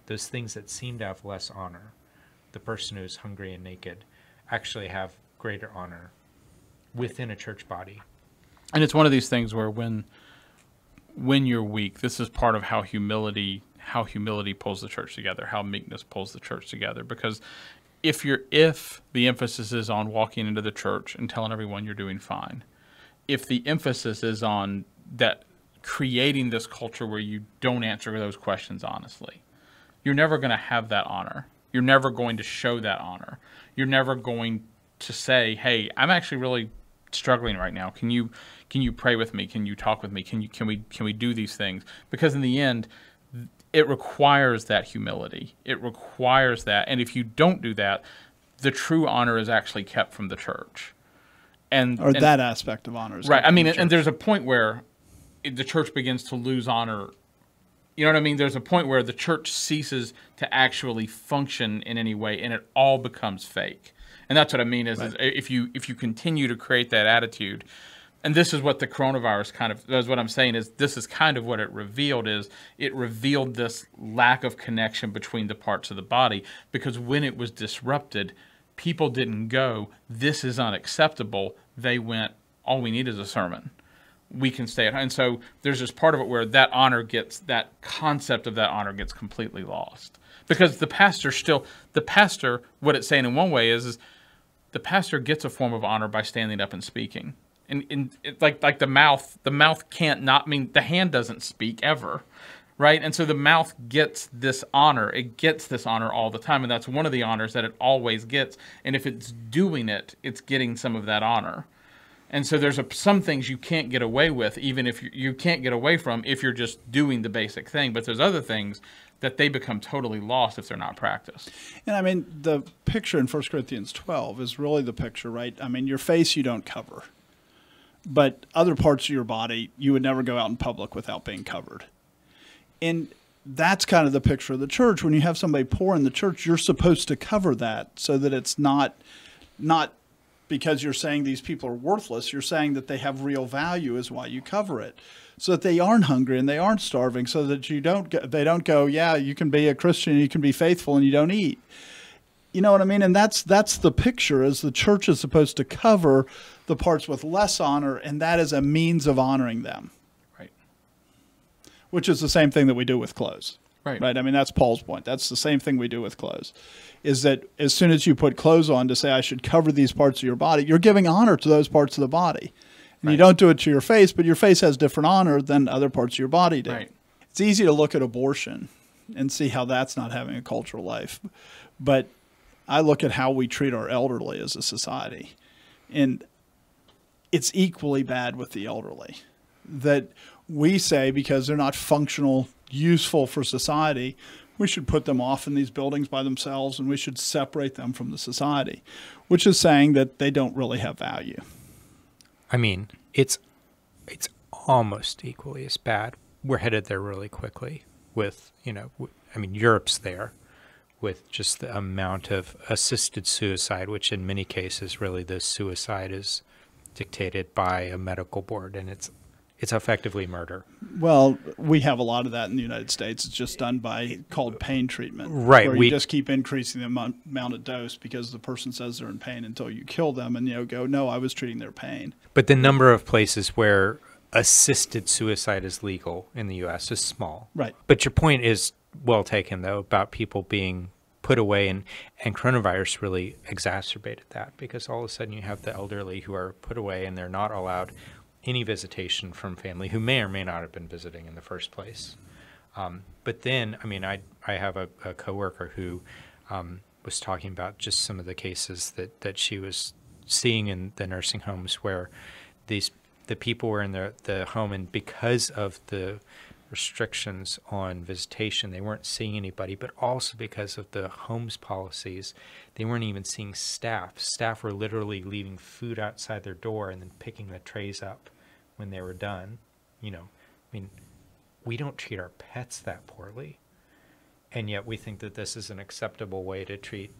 things that seem to have less honor, the person who's hungry and naked, actually have greater honor within a church body. And it's one of these things where when you're weak, this is part of how humility pulls the church together, how meekness pulls the church together. Because if the emphasis is on walking into the church and telling everyone you're doing fine, if the emphasis is on that creating this culture where you don't answer those questions honestly, you're never going to have that honor. You're never going to show that honor. You're never going to say, hey, I'm actually really struggling right now. Can you pray with me? Can you talk with me? Can we do these things? Because in the end, it requires that humility. It requires that. And if you don't do that, the true honor is actually kept from the church. Or that aspect of honor. Right. I mean, and there's a point where the church begins to lose honor. You know what I mean? There's a point where the church ceases to actually function in any way, and it all becomes fake. And that's what I mean is if you continue to create that attitude, and this is what the coronavirus that's what I'm saying is this is kind of what it revealed is it revealed this lack of connection between the parts of the body, because when it was disrupted, people didn't go, this is unacceptable. They went, all we need is a sermon. We can stay at home. And so there's this part of it where that concept of that honor gets completely lost. Because the pastor, what it's saying in one way is the pastor gets a form of honor by standing up and speaking. And it's like the mouth can't not, I mean, the hand doesn't speak ever, right? And so the mouth gets this honor. It gets this honor all the time. And that's one of the honors that it always gets. And if it's doing it, it's getting some of that honor. And so there's some things you can't get away with, even if you can't get away from if you're just doing the basic thing. But there's other things that they become totally lost if they're not practiced. And I mean, the picture in 1 Corinthians 12 is really the picture, right? I mean, your face you don't cover, but other parts of your body, you would never go out in public without being covered. And that's kind of the picture of the church. When you have somebody poor in the church, you're supposed to cover that so that it's not because you're saying these people are worthless, you're saying that they have real value is why you cover it, so that they aren't hungry and they aren't starving, so that they don't go, yeah, you can be a Christian, you can be faithful, and you don't eat. You know what I mean? And that's the picture, is the church is supposed to cover the parts with less honor, and that is a means of honoring them. Right. Which is the same thing that we do with clothes. Right. I mean, that's Paul's point. That's the same thing we do with clothes, is that as soon as you put clothes on to say, I should cover these parts of your body, you're giving honor to those parts of the body. And you don't do it to your face, but your face has different honor than other parts of your body do. Right. It's easy to look at abortion and see how that's not having a cultural life. But I look at how we treat our elderly as a society. And it's equally bad with the elderly, that we say because they're not functional, useful for society, we should put them off in these buildings by themselves and we should separate them from the society, which is saying that they don't really have value. I mean, it's almost equally as bad. We're headed there really quickly with, you know, I mean, Europe's there with just the amount of assisted suicide, which in many cases really the suicide is dictated by a medical board, and it's it's effectively murder. Well, we have a lot of that in the United States. It's just done by called pain treatment. Right. Where you just keep increasing the amount of dose because the person says they're in pain until you kill them and, you know, go, no, I was treating their pain. But the number of places where assisted suicide is legal in the U.S. is small. Right. But your point is well taken, though, about people being put away, and coronavirus really exacerbated that, because all of a sudden you have the elderly who are put away and they're not allowed any visitation from family who may or may not have been visiting in the first place. But then, I mean, I have a coworker who was talking about just some of the cases that she was seeing in the nursing homes where the people were in the home, and because of the restrictions on visitation, they weren't seeing anybody, but also because of the home's policies, they weren't even seeing staff. Staff were literally leaving food outside their door and then picking the trays up when they were done. You know, I mean, we don't treat our pets that poorly, and yet we think that this is an acceptable way to treat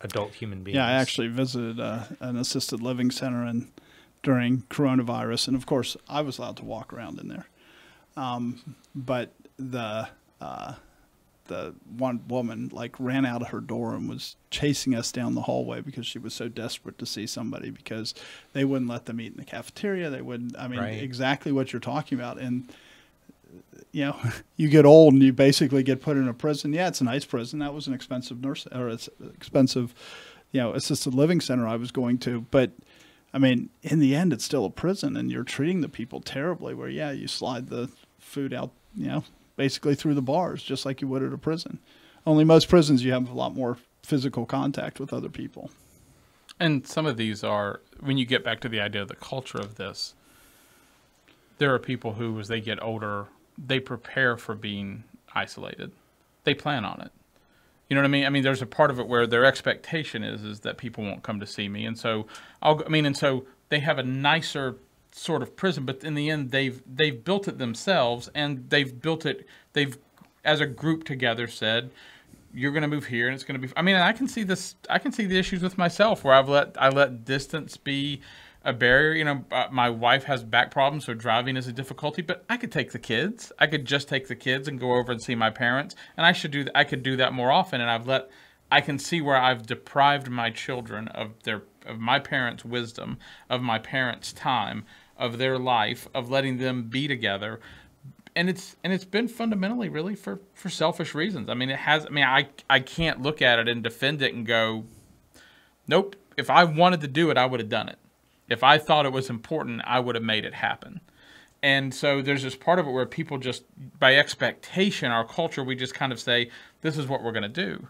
adult human beings. Yeah, I actually visited an assisted living center during coronavirus, and of course I was allowed to walk around in there. But the one woman like ran out of her door and was chasing us down the hallway because she was so desperate to see somebody, because they wouldn't let them eat in the cafeteria. They wouldn't, I mean, right. Exactly what you're talking about. And, you know, you get old and you basically get put in a prison. Yeah, it's a nice prison. That was an expensive you know, assisted living center I was going to, but I mean, in the end, it's still a prison, and you're treating the people terribly where, yeah, you slide the food out, you know, basically through the bars, just like you would at a prison. Only most prisons, you have a lot more physical contact with other people. And some of these are, when you get back to the idea of the culture of this, there are people who, as they get older, they prepare for being isolated. They plan on it. You know what I mean? I mean, there's a part of it where their expectation is that people won't come to see me. And so I mean, they have a nicer sort of prison, but in the end, they've built it themselves, and they've built it, they've, as a group together, said, you're going to move here and it's going to be, I mean, and I can see this, I can see the issues with myself where I let distance be a barrier. You know, my wife has back problems, so driving is a difficulty, but I could take the kids. I could just take the kids and go over and see my parents, and I could do that more often, and I can see where I've deprived my children of my parents' wisdom, of my parents' time, of their life, of letting them be together. And it's been fundamentally really for selfish reasons. I mean, it has, I mean, I can't look at it and defend it and go, nope, if I wanted to do it, I would have done it. If I thought it was important, I would have made it happen. And so there's this part of it where people just, by expectation, our culture, we just kind of say, this is what we're going to do.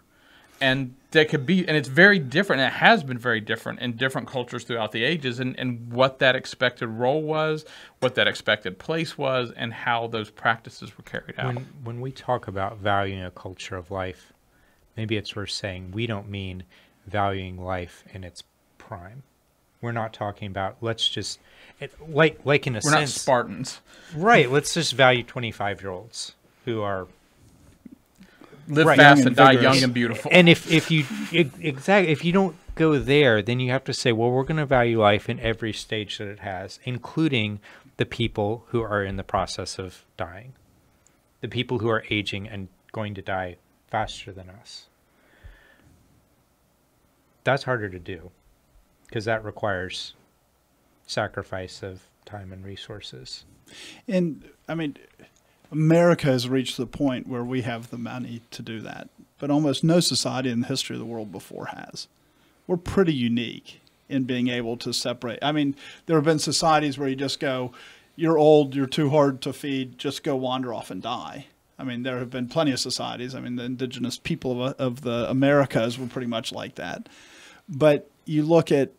And that could be, and it's very different, and it has been very different in different cultures throughout the ages, and what that expected role was, what that expected place was, and how those practices were carried out. When we talk about valuing a culture of life, maybe it's worth saying we don't mean valuing life in its prime. We're not talking about, let's just, like in a sense. We're not Spartans. Right. Let's just value 25-year-olds who are. Live right, fast and die young and beautiful. And if you don't go there, then you have to say, well, we're going to value life in every stage that it has, including the people who are in the process of dying, the people who are aging and going to die faster than us. That's harder to do, because that requires sacrifice of time and resources. And, I mean, America has reached the point where we have the money to do that, but almost no society in the history of the world before has. We're pretty unique in being able to separate. I mean, there have been societies where you just go, you're old, you're too hard to feed, just go wander off and die. I mean, there have been plenty of societies. I mean, the indigenous people of the Americas were pretty much like that. But you look at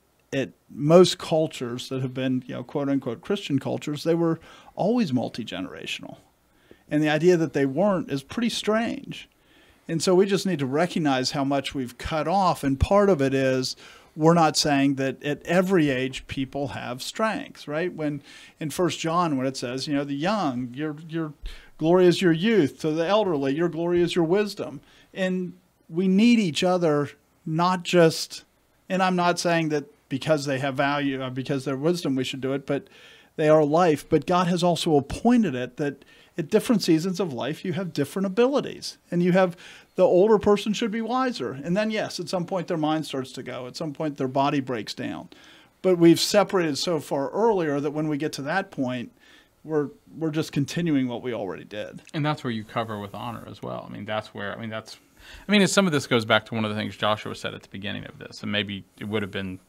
most cultures that have been, you know, quote unquote Christian cultures, they were always multi-generational. And the idea that they weren't is pretty strange. And so we just need to recognize how much we've cut off. And part of it is we're not saying that at every age people have strengths, right? When in 1 John, when it says, you know, the young, your glory is your youth. To the elderly, your glory is your wisdom. And we need each other, not just, and I'm not saying that because they have value, because they're wisdom, we should do it, but They are life, but God has also appointed it that at different seasons of life, you have different abilities. And you have the older person should be wiser. And then, yes, at some point their mind starts to go. At some point their body breaks down. But we've separated so far earlier that when we get to that point, we're just continuing what we already did. And that's where you cover with honor as well. I mean, that's where, some of this goes back to one of the things Joshua said at the beginning of this, and maybe it would have been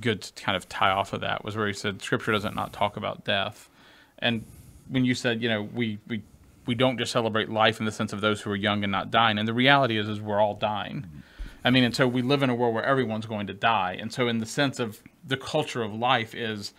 good to kind of tie off of that, was where he said, Scripture doesn't not talk about death. And when you said, you know, we don't just celebrate life in the sense of those who are young and not dying. And the reality is we're all dying. Mm-hmm. I mean, and so we live in a world where everyone's going to die. And so in the sense of the culture of life is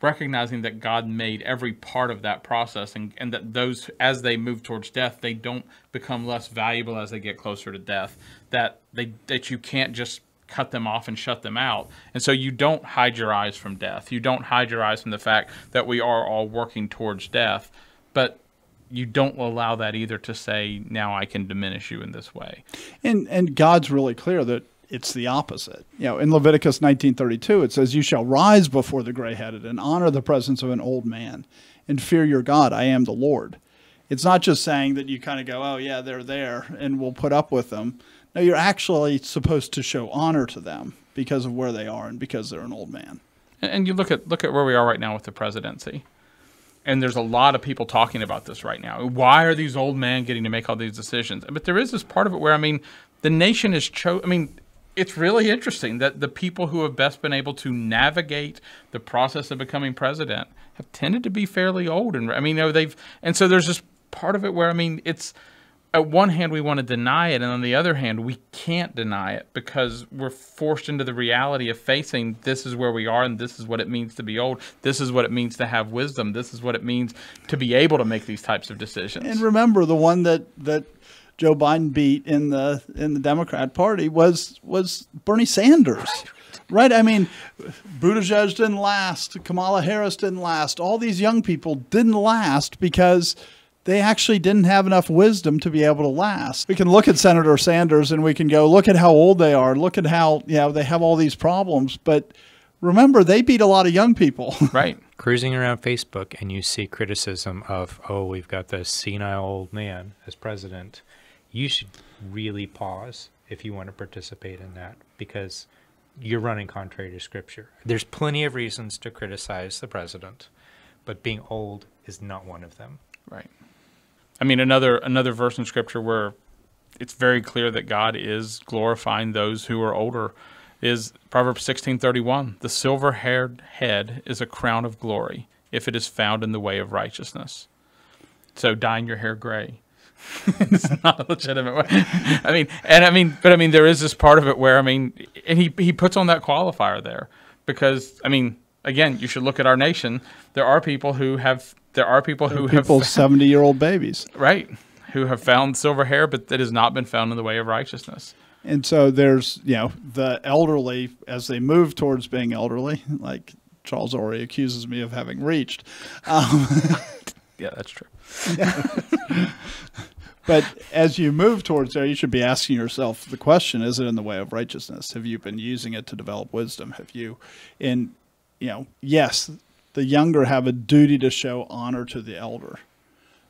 recognizing that God made every part of that process, and that those, as they move towards death, they don't become less valuable as they get closer to death, that that you can't just cut them off and shut them out. And so you don't hide your eyes from death. You don't hide your eyes from the fact that we are all working towards death, but you don't allow that either to say, now I can diminish you in this way. And God's really clear that it's the opposite. You know, in Leviticus 19:32, it says, you shall rise before the gray-headed and honor the presence of an old man and fear your God. I am the Lord. It's not just saying that you kind of go, oh yeah, they're there and we'll put up with them. No, you're actually supposed to show honor to them because of where they are and because they're an old man. And you look at where we are right now with the presidency. And there's a lot of people talking about this right now. Why are these old men getting to make all these decisions? But there is this part of it where, I mean, the nation is it's really interesting that the people who have best been able to navigate the process of becoming president have tended to be fairly old. And I mean, you know, and so there's this part of it where, I mean, it's at one hand we want to deny it, and on the other hand we can't deny it because we're forced into the reality of facing this is where we are, and this is what it means to be old. This is what it means to have wisdom. This is what it means to be able to make these types of decisions. And remember, the one that Joe Biden beat in the Democrat Party was Bernie Sanders, right? I mean, Buttigieg didn't last, Kamala Harris didn't last, all these young people didn't last because they actually didn't have enough wisdom to be able to last. We can look at Senator Sanders and we can go, look at how old they are, look at how, you know, they have all these problems, but remember, they beat a lot of young people. Right. Cruising around Facebook and you see criticism of, oh, we've got this senile old man as president. You should really pause if you want to participate in that, because you're running contrary to Scripture. There's plenty of reasons to criticize the president, but being old is not one of them. Right. I mean, another verse in Scripture where it's very clear that God is glorifying those who are older is Proverbs 16:31. The silver-haired head is a crown of glory if it is found in the way of righteousness. So dyeing your hair gray. It's not a legitimate way. I mean, there is this part of it where, I mean, and he puts on that qualifier there because, I mean, again, you should look at our nation. There are people who have, there are people 70-year-old babies, right, who have found silver hair, but that has not been found in the way of righteousness. And so there's, you know, the elderly as they move towards being elderly, like Charles already accuses me of having reached. Yeah, that's true. Yeah. But as you move towards there, you should be asking yourself the question, is it in the way of righteousness? Have you been using it to develop wisdom? Have you, and, you know, yes, the younger have a duty to show honor to the elder,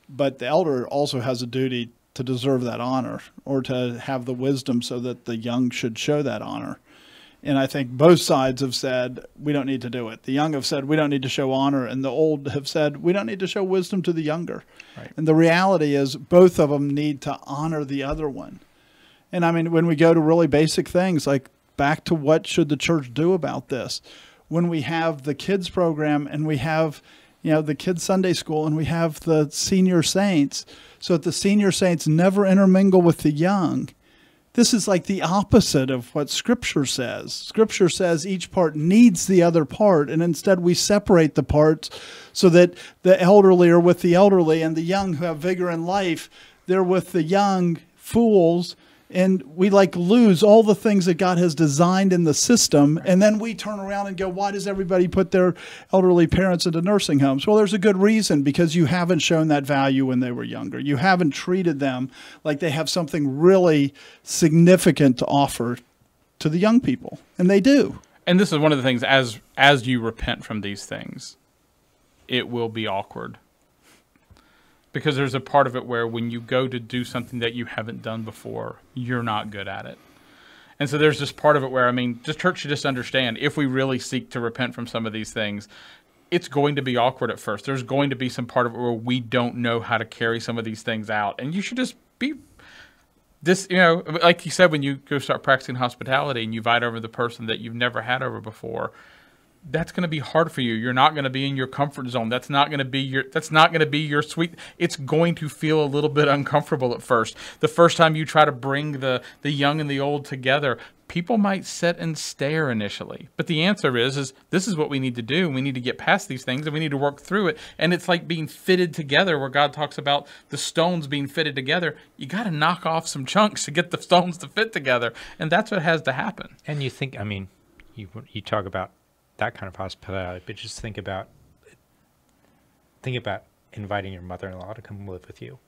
but the elder also has a duty to deserve that honor or to have the wisdom so that the young should show that honor. And I think both sides have said, we don't need to do it. The young have said, we don't need to show honor. And the old have said, we don't need to show wisdom to the younger. Right. And the reality is both of them need to honor the other one. And I mean, when we go to really basic things, like back to what should the church do about this? When we have the kids program and we have, you know, the kids Sunday school and we have the senior saints, so that the senior saints never intermingle with the young. This is like the opposite of what Scripture says. Scripture says each part needs the other part, and instead we separate the parts so that the elderly are with the elderly and the young who have vigor in life, they're with the young fools, and we like lose all the things that God has designed in the system, and then we turn around and go, why does everybody put their elderly parents into nursing homes? Well, there's a good reason, because you haven't shown that value when they were younger. You haven't treated them like they have something really significant to offer to the young people, and they do. And this is one of the things, as you repent from these things, it will be awkward. Because there's a part of it where when you go to do something that you haven't done before, you're not good at it. And so there's this part of it where, I mean, the church should just understand, if we really seek to repent from some of these things, it's going to be awkward at first. There's going to be some part of it where we don't know how to carry some of these things out. And you should just be this, you know, like you said, when you go start practicing hospitality and you invite over the person that you've never had over before, that's going to be hard for you. You're not going to be in your comfort zone. That's not going to be your, that's not going to be your sweet. It's going to feel a little bit uncomfortable at first. The first time you try to bring the young and the old together, people might sit and stare initially. But the answer is this is what we need to do. We need to get past these things and we need to work through it. And it's like being fitted together, where God talks about the stones being fitted together. You got to knock off some chunks to get the stones to fit together. And that's what has to happen. And you think, I mean, you talk about that kind of hospitality, but just think about inviting your mother-in-law to come live with you.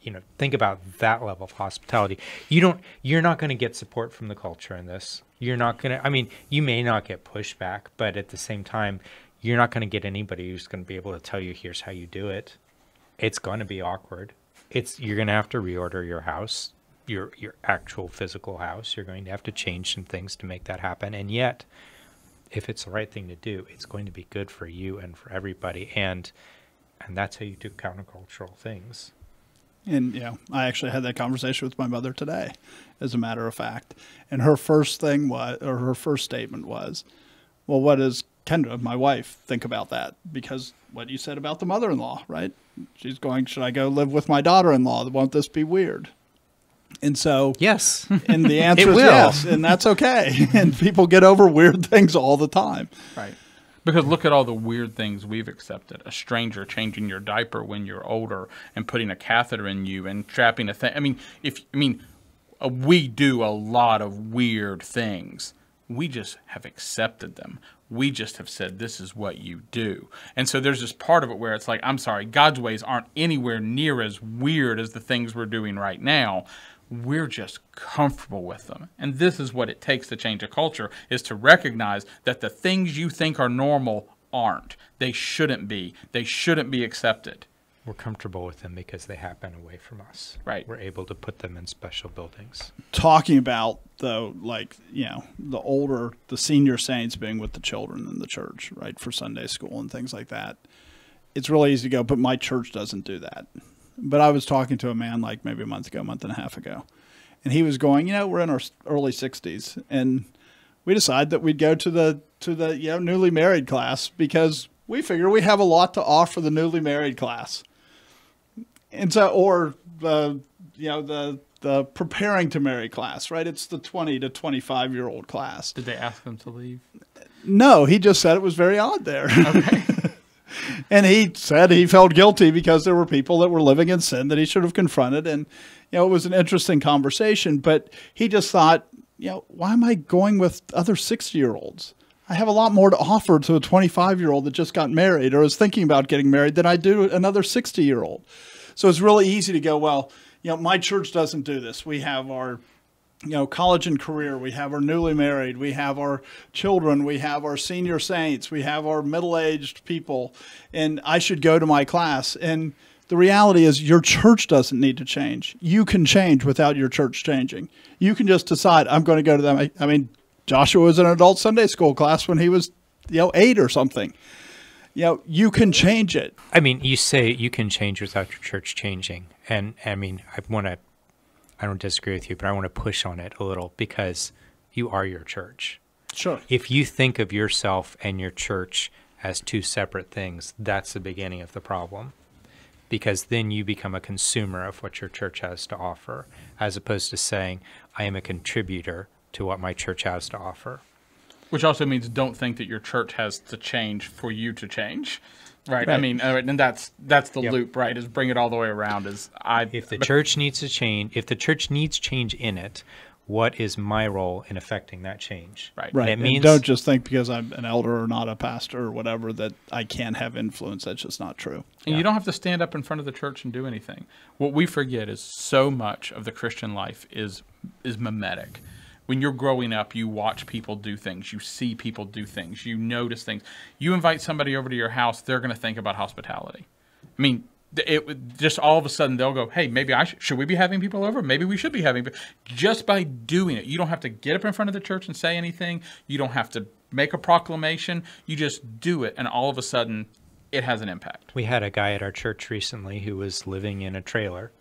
You know, think about that level of hospitality. You're not going to get support from the culture in this. You're not going to, I mean, you may not get pushback, but at the same time, you're not going to get anybody who's going to be able to tell you, here's how you do it. It's going to be awkward. You're going to have to reorder your house, your actual physical house. You're going to have to change some things to make that happen. And yet, if it's the right thing to do, it's going to be good for you and for everybody. And that's how you do countercultural things. And, you know, I actually had that conversation with my mother today, as a matter of fact. And her first thing was, or her first statement was, well, what does Kendra, my wife, think about that? Because what you said about the mother-in-law, right? She's going, should I go live with my daughter-in-law? Won't this be weird? And so, yes, and the answer is yes, and that's okay. And people get over weird things all the time. Right. Because look at all the weird things we've accepted. A stranger changing your diaper when you're older and putting a catheter in you and trapping a thing. I mean, we do a lot of weird things. We just have accepted them. We just have said, this is what you do. And so there's this part of it where it's like, I'm sorry, God's ways aren't anywhere near as weird as the things we're doing right now. We're just comfortable with them. And this is what it takes to change a culture, is to recognize that the things you think are normal aren't. They shouldn't be. They shouldn't be accepted. We're comfortable with them because they happen away from us. Right. We're able to put them in special buildings. Talking about, though, like, you know, the senior saints being with the children in the church, right, for Sunday school and things like that. It's really easy to go, but my church doesn't do that. But I was talking to a man like maybe a month ago, month and a half ago, and he was going, you know, we're in our early 60s, and we decided that we'd go to the you know, newly married class because we figure we have a lot to offer the newly married class, and so or you know the preparing to marry class, right? It's the 20 to 25 year old class. Did they ask them to leave? No, he just said it was very odd there. Okay. And he said he felt guilty because there were people that were living in sin that he should have confronted. And, you know, it was an interesting conversation, but he just thought, you know, why am I going with other 60-year-olds? I have a lot more to offer to a 25-year-old that just got married or is thinking about getting married than I do another 60-year-old. So it's really easy to go, well, you know, my church doesn't do this. We have our, you know, college and career, we have our newly married, we have our children, we have our senior saints, we have our middle-aged people, and I should go to my class. And the reality is your church doesn't need to change. You can change without your church changing. You can just decide, I'm going to go to them. I mean, Joshua was in an adult Sunday school class when he was, you know, 8 or something. You know, you can change it. I mean, you say you can change without your church changing. And I mean, I don't disagree with you, but I want to push on it a little because you are your church. Sure. If you think of yourself and your church as two separate things, that's the beginning of the problem, because then you become a consumer of what your church has to offer, as opposed to saying, I am a contributor to what my church has to offer. Which also means don't think that your church has to change for you to change. Right. I mean, and that's the loop, right? Is bring it all the way around. If the church needs to change, if the church needs change in it, what is my role in affecting that change? Right. Right. And it means, and don't just think because I'm an elder or not a pastor or whatever that I can't have influence. That's just not true. And you don't have to stand up in front of the church and do anything. What we forget is so much of the Christian life is mimetic. When you're growing up, you watch people do things. You see people do things. You notice things. You invite somebody over to your house, they're going to think about hospitality. I mean, it just all of a sudden they'll go, hey, maybe I should we be having people over? Maybe we should be having people. Just by doing it. You don't have to get up in front of the church and say anything. You don't have to make a proclamation. You just do it, and all of a sudden it has an impact. We had a guy at our church recently who was living in a trailer,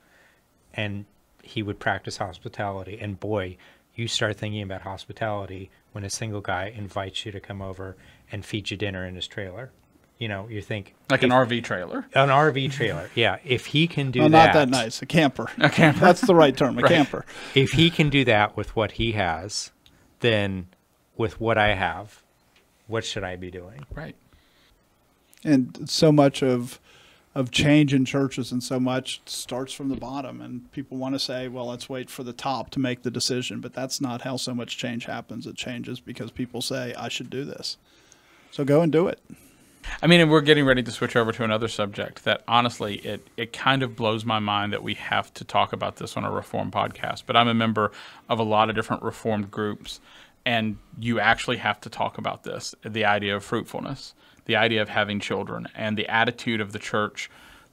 and he would practice hospitality, and boy, you start thinking about hospitality when a single guy invites you to come over and feed you dinner in his trailer. You know, you think like an RV trailer. An RV trailer, yeah. If he can do that, not that nice, a camper. A camper. That's the right term, a camper. If he can do that with what he has, then with what I have, what should I be doing? Right. And so much of change in churches and so much starts from the bottom, and people want to say, well, let's wait for the top to make the decision, but that's not how so much change happens. It changes because people say, I should do this. So go and do it. I mean, and we're getting ready to switch over to another subject that honestly, it kind of blows my mind that we have to talk about this on a Reform podcast, but I'm a member of a lot of different Reformed groups, and you actually have to talk about this, the idea of fruitfulness. The idea of having children and the attitude of the church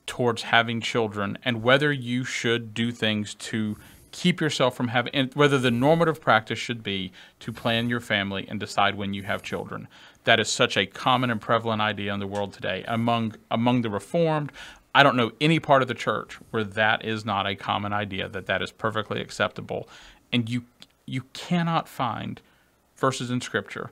towards having children, and whether you should do things to keep yourself from having, and whether the normative practice should be to plan your family and decide when you have children. That is such a common and prevalent idea in the world today among the Reformed. I don't know any part of the church where that is not a common idea, that is perfectly acceptable. And you cannot find verses in Scripture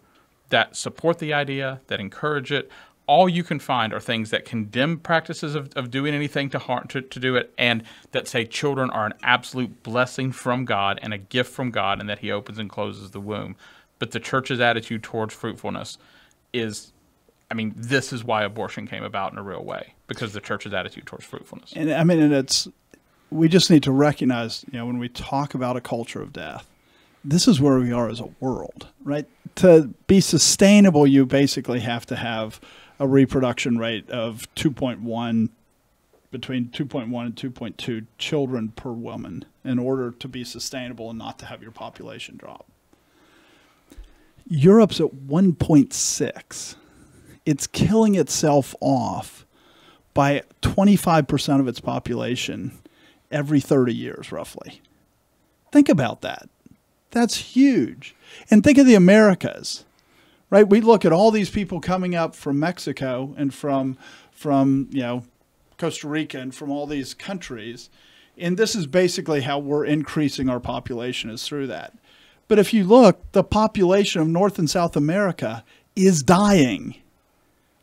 that support the idea, that encourage it. All you can find are things that condemn practices of doing anything to do it, and that say children are an absolute blessing from God and a gift from God, and that He opens and closes the womb. But the church's attitude towards fruitfulness is, I mean, this is why abortion came about in a real way, because the church's attitude towards fruitfulness. And I mean, we just need to recognize, you know, when we talk about a culture of death, this is where we are as a world, right? To be sustainable, you basically have to have a reproduction rate of between 2.1 and 2.2 children per woman in order to be sustainable and not to have your population drop. Europe's at 1.6. It's killing itself off by 25% of its population every 30 years, roughly. Think about that. That's huge. And think of the Americas, right? We look at all these people coming up from Mexico and from you know, Costa Rica and from all these countries. And this is basically how we're increasing our population, is through that. But if you look, the population of North and South America is dying.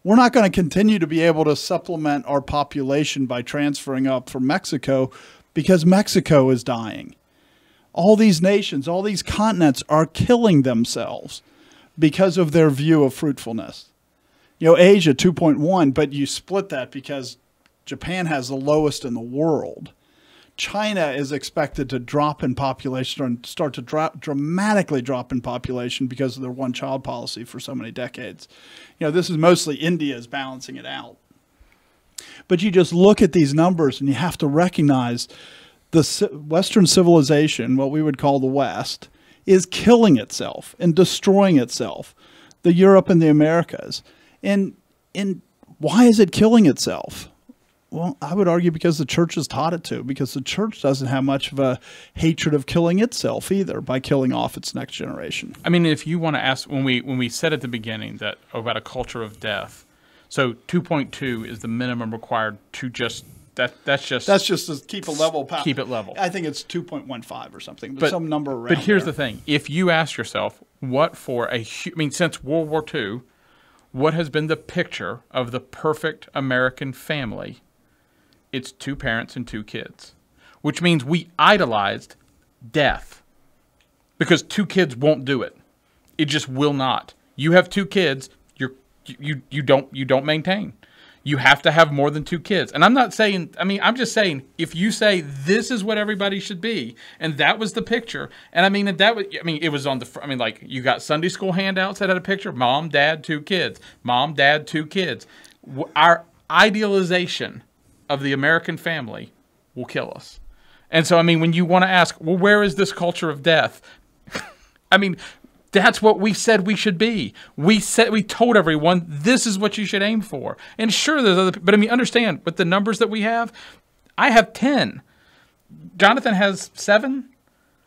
We're not going to continue to be able to supplement our population by transferring up from Mexico, because Mexico is dying. All these nations, all these continents are killing themselves because of their view of fruitfulness. You know, Asia, 2.1, but you split that because Japan has the lowest in the world. China is expected to drop in population, or start to dramatically drop in population, because of their one-child policy for so many decades. You know, this is mostly India is balancing it out. But you just look at these numbers and you have to recognize the Western civilization, what we would call the West, is killing itself and destroying itself, the Europe and the Americas. And why is it killing itself? Well, I would argue because the church has taught it to, because the church doesn't have much of a hatred of killing itself either, by killing off its next generation. I mean, if you want to ask, when we said at the beginning that about a culture of death, so 2.2 is the minimum required to just... That's just to keep a level. Keep it level. I think it's 2.15 or something, but some number around. But here's the thing: if you ask yourself, what for a I mean, since World War II, what has been the picture of the perfect American family? It's two parents and two kids, which means we idolized death, because two kids won't do it. It just will not. You have two kids, you don't maintain. You have to have more than two kids. And I'm not saying, I mean, I'm just saying, if you say this is what everybody should be, and that was the picture, and I mean, it was on the, I mean, like, you got Sunday school handouts that had a picture, mom, dad, two kids, mom, dad, two kids. Our idealization of the American family will kill us. And so, I mean, when you want to ask, well, where is this culture of death? I mean, that's what we said we should be. We told everyone, this is what you should aim for. And sure, there's other, but I mean, understand, with the numbers that we have, I have 10. Jonathan has 7.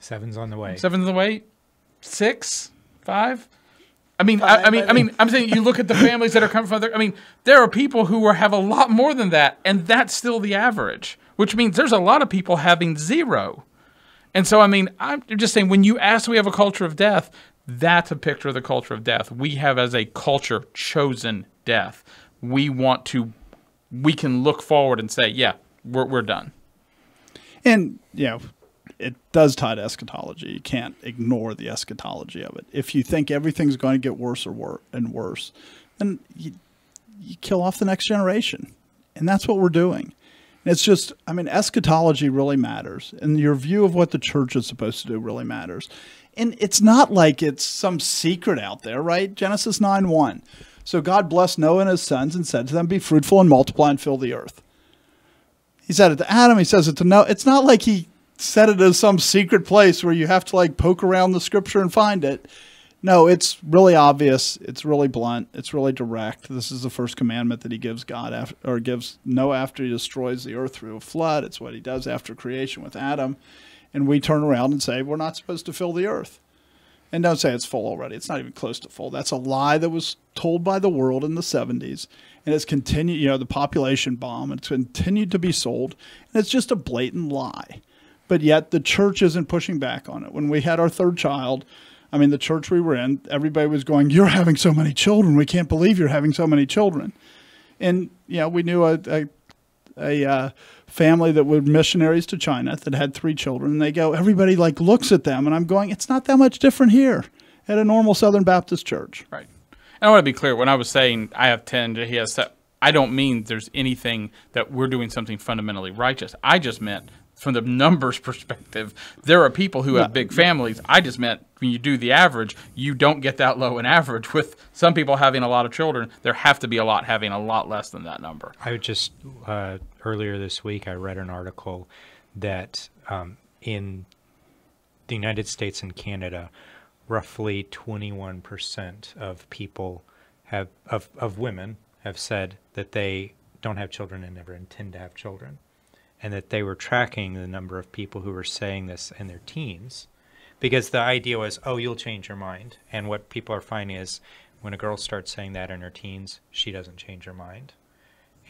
7's on the way. 7's on the way. 6, 5. I mean, I'm saying you look at the families that are coming from other, I mean, there are people who have a lot more than that, and that's still the average, which means there's a lot of people having 0. And so, I mean, I'm just saying, when you ask, we have a culture of death, that's a picture of the culture of death. We have, as a culture, chosen death. We want to, we can look forward and say, yeah, we're done. And, you know, it does tie to eschatology. You can't ignore the eschatology of it. If you think everything's going to get worse and worse, then you kill off the next generation. And that's what we're doing. And it's just, I mean, eschatology really matters. And your view of what the church is supposed to do really matters. And it's not like it's some secret out there, right? Genesis 9:1. So God blessed Noah and his sons and said to them, be fruitful and multiply and fill the earth. He said it to Adam. He says it to Noah. It's not like he set it as some secret place where you have to like poke around the scripture and find it. No, it's really obvious. It's really blunt. It's really direct. This is the first commandment that he gives God after, or gives Noah after he destroys the earth through a flood. It's what he does after creation with Adam. And we turn around and say, we're not supposed to fill the earth. And don't say it's full already. It's not even close to full. That's a lie that was told by the world in the 70s. And it's continued, you know, the population bomb, it's continued to be sold. And it's just a blatant lie. But yet the church isn't pushing back on it. When we had our third child, I mean, the church we were in, everybody was going, you're having so many children. We can't believe you're having so many children. And, you know, we knew a family that were missionaries to China that had 3 children. And they go, everybody like looks at them. And I'm going, it's not that much different here at a normal Southern Baptist church. Right. And I want to be clear. When I was saying I have 10, he has 7, I don't mean there's anything that we're doing something fundamentally righteous. I just meant, from the numbers perspective, there are people who have big families. I just meant when you do the average, you don't get that low an average. With some people having a lot of children, there have to be a lot having a lot less than that number. I would just, earlier this week, I read an article that in the United States and Canada, roughly 21% of people have, of women have said that they don't have children and never intend to have children. And that they were tracking the number of people who were saying this in their teens, because the idea was, oh, you'll change your mind. And what people are finding is when a girl starts saying that in her teens, she doesn't change her mind.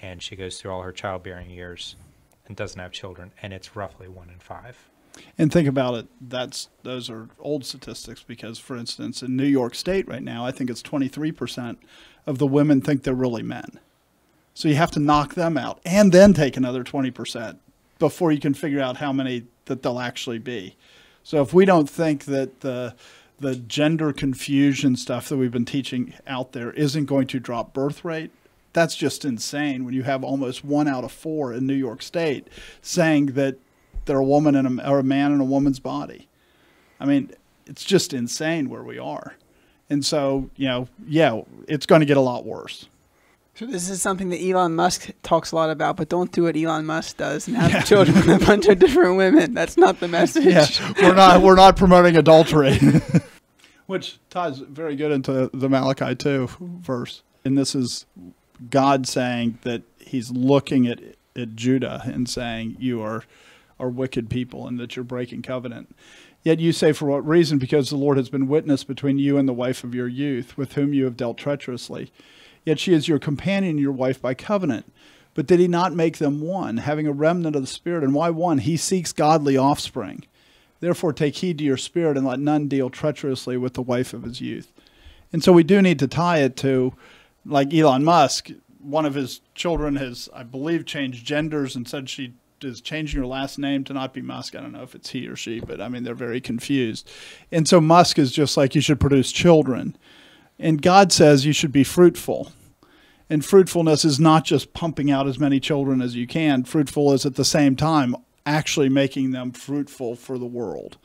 And she goes through all her childbearing years and doesn't have children. And it's roughly 1 in 5. And think about it. Those are old statistics because, for instance, in New York State right now, I think it's 23% of the women think they're really men. So you have to knock them out and then take another 20% before you can figure out how many that they'll actually be. So if we don't think that the gender confusion stuff that we've been teaching out there isn't going to drop birth rate, that's just insane when you have almost 1 out of 4 in New York State saying that they're a woman and or a man in a woman's body. I mean, it's just insane where we are. And so, you know, yeah, it's going to get a lot worse. So this is something that Elon Musk talks a lot about, but don't do what Elon Musk does and have children with a bunch of different women. That's not the message. Yeah, we're not promoting adultery, which ties very good into the Malachi 2 verse. And this is God saying that he's looking at Judah and saying, you are wicked people and that you're breaking covenant. Yet you say, for what reason? Because the Lord has been witness between you and the wife of your youth, with whom you have dealt treacherously. Yet she is your companion, your wife by covenant. But did he not make them one, having a remnant of the Spirit? And why one? He seeks godly offspring. Therefore take heed to your spirit, and let none deal treacherously with the wife of his youth. And so we do need to tie it to, like Elon Musk, one of his children has, I believe, changed genders and said she is changing her last name to not be Musk. I don't know if it's he or she, but I mean, they're very confused. And so Musk is just like, you should produce children. And God says you should be fruitful. And fruitfulness is not just pumping out as many children as you can. Fruitful is at the same time actually making them fruitful for the world,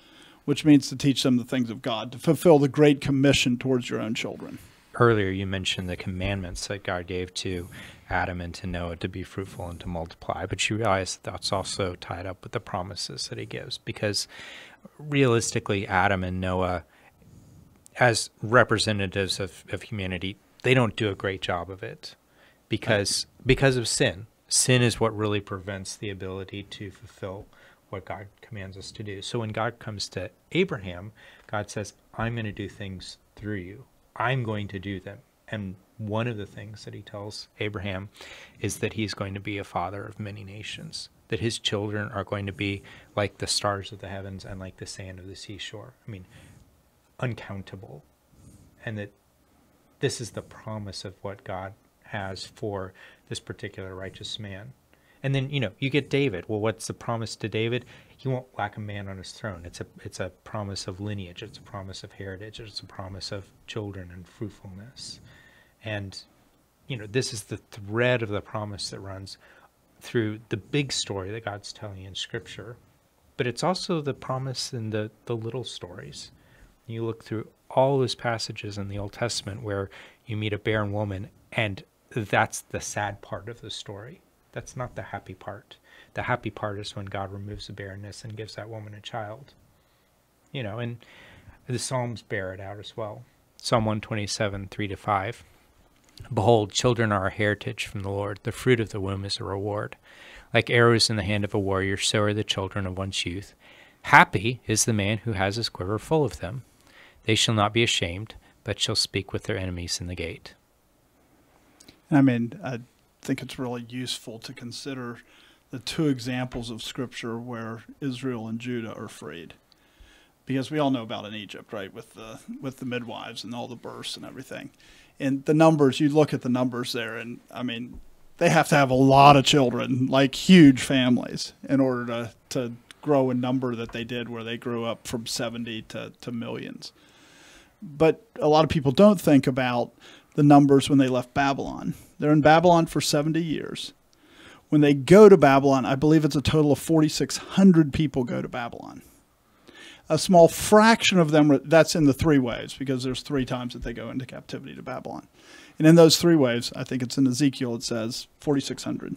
which means to teach them the things of God, to fulfill the Great Commission towards your own children. Earlier you mentioned the commandments that God gave to Adam and to Noah to be fruitful and to multiply, but you realize that's also tied up with the promises that he gives, because realistically Adam and Noah as representatives of humanity, they don't do a great job of it because of sin. Sin is what really prevents the ability to fulfill what God commands us to do. So when God comes to Abraham, God says, I'm going to do things through you. I'm going to do them. And one of the things that he tells Abraham is that he's going to be a father of many nations, that his children are going to be like the stars of the heavens and like the sand of the seashore. I mean, uncountable. And that this is the promise of what God has for this particular righteous man. And then, you know, you get David. Well, what's the promise to David? He won't lack a man on his throne. It's a promise of lineage. It's a promise of heritage. It's a promise of children and fruitfulness. And, you know, this is the thread of the promise that runs through the big story that God's telling in Scripture. But it's also the promise in the little stories. You look through all those passages in the Old Testament where you meet a barren woman, and that's the sad part of the story. That's not the happy part. The happy part is when God removes the barrenness and gives that woman a child. You know, and the Psalms bear it out as well. Psalm 127, 3-5. Behold, children are a heritage from the Lord. The fruit of the womb is a reward. Like arrows in the hand of a warrior, so are the children of one's youth. Happy is the man who has his quiver full of them. They shall not be ashamed, but shall speak with their enemies in the gate. I mean, I think it's really useful to consider the two examples of Scripture where Israel and Judah are freed. Because we all know about in Egypt, right, with the midwives and all the births and everything. And the numbers, you look at the numbers there, and, I mean, they have to have a lot of children, like huge families, in order to grow in number that they did, where they grew up from 70 to millions. But a lot of people don't think about the numbers when they left Babylon. They're in Babylon for 70 years. When they go to Babylon, I believe it's a total of 4,600 people go to Babylon. A small fraction of them, that's in the three waves, because there's three times that they go into captivity to Babylon. And in those three waves, I think it's in Ezekiel, it says 4,600.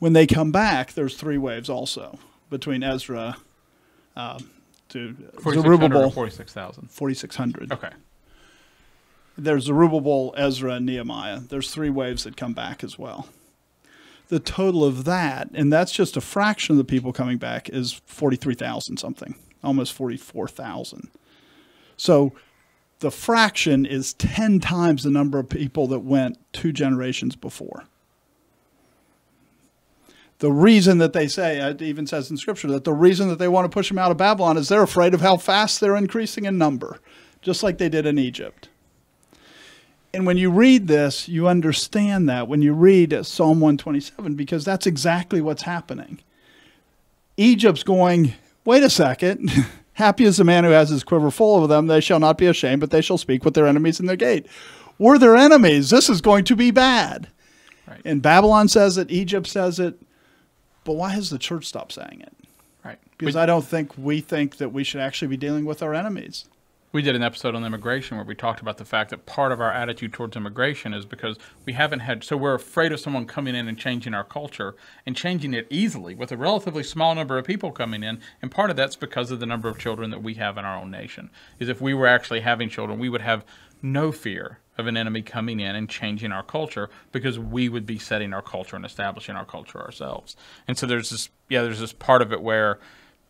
When they come back, there's three waves also, between Ezra to Zerubbabel. 46,000. 4,600. Okay. There's Zerubbabel, Ezra, and Nehemiah. There's three waves that come back as well. The total of that, and that's just a fraction of the people coming back, is 43,000 something, almost 44,000. So the fraction is 10 times the number of people that went two generations before. The reason that they say, it even says in Scripture, that the reason that they want to push them out of Babylon is they're afraid of how fast they're increasing in number, just like they did in Egypt. And when you read this, you understand that when you read Psalm 127, because that's exactly what's happening. Egypt's going, wait a second, happy is the man who has his quiver full of them. They shall not be ashamed, but they shall speak with their enemies in their gate. We're their enemies. This is going to be bad. Right. And Babylon says it. Egypt says it. But why has the church stopped saying it? Right. Because I don't think we think that we should actually be dealing with our enemies. We did an episode on immigration where we talked about the fact that part of our attitude towards immigration is because we haven't had, so we're afraid of someone coming in and changing our culture and changing it easily with a relatively small number of people coming in. And part of that's because of the number of children that we have in our own nation. Is if we were actually having children, we would have no fear of an enemy coming in and changing our culture because we would be setting our culture and establishing our culture ourselves. And so there's this part of it where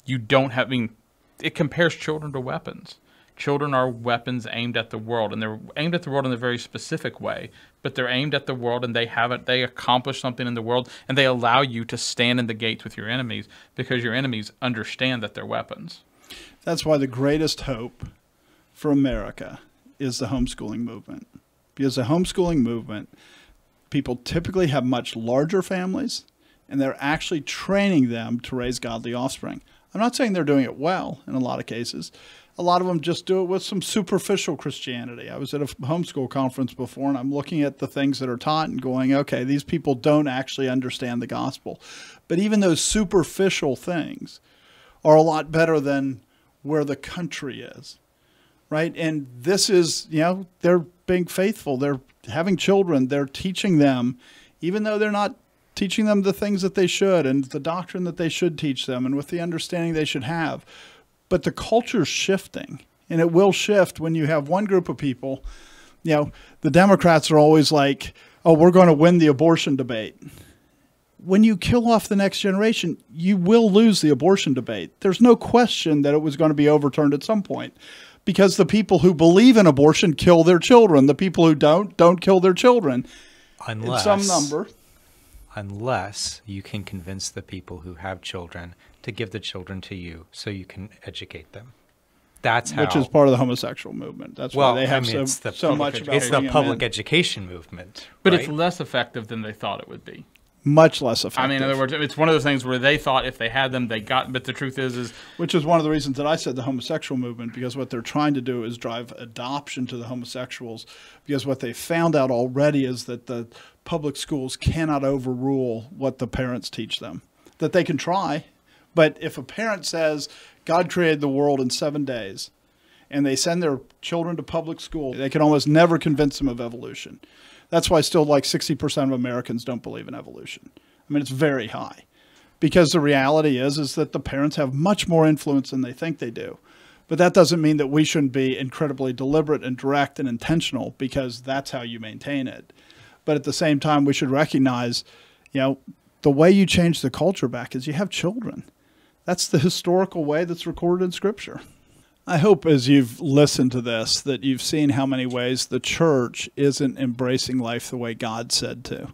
you don't have, I mean, it compares children to weapons. Children are weapons aimed at the world, and they're aimed at the world in a very specific way, but they're aimed at the world, and they accomplish something in the world, and they allow you to stand in the gates with your enemies because your enemies understand that they're weapons. That's why the greatest hope for America is the homeschooling movement, because the homeschooling movement, people typically have much larger families, and they're actually training them to raise godly offspring. I'm not saying they're doing it well in a lot of cases. A lot of them just do it with some superficial Christianity. I was at a homeschool conference before, and I'm looking at the things that are taught and going, okay, these people don't actually understand the gospel. But even those superficial things are a lot better than where the country is, right? And this is, you know, they're being faithful. They're having children. They're teaching them, even though they're not teaching them the things that they should and the doctrine that they should teach them and with the understanding they should have. But the culture's shifting, and it will shift when you have one group of people. You know, the Democrats are always like, oh, we're going to win the abortion debate. When you kill off the next generation, you will lose the abortion debate. There's no question that it was going to be overturned at some point, because the people who believe in abortion kill their children. The people who don't kill their children. Unless, in some number. Unless you can convince the people who have children to give the children to you so you can educate them. That's how. Which is part of the homosexual movement. That's well, why they have it's the public education movement. But right? It's less effective than they thought it would be. Much less effective. I mean, in other words, it's one of those things where they thought if they had them, they got. But the truth is which is one of the reasons that I said the homosexual movement, because what they're trying to do is drive adoption to the homosexuals, because what they found out already is that the public schools cannot overrule what the parents teach them. That they can try, but if a parent says God created the world in 7 days, and they send their children to public school, they can almost never convince them of evolution. That's why still like 60% of Americans don't believe in evolution. I mean, it's very high, because the reality is that the parents have much more influence than they think they do. But that doesn't mean that we shouldn't be incredibly deliberate and direct and intentional, because that's how you maintain it. But at the same time, we should recognize, you know, the way you change the culture back is you have children. That's the historical way that's recorded in Scripture. I hope as you've listened to this that you've seen how many ways the church isn't embracing life the way God said to.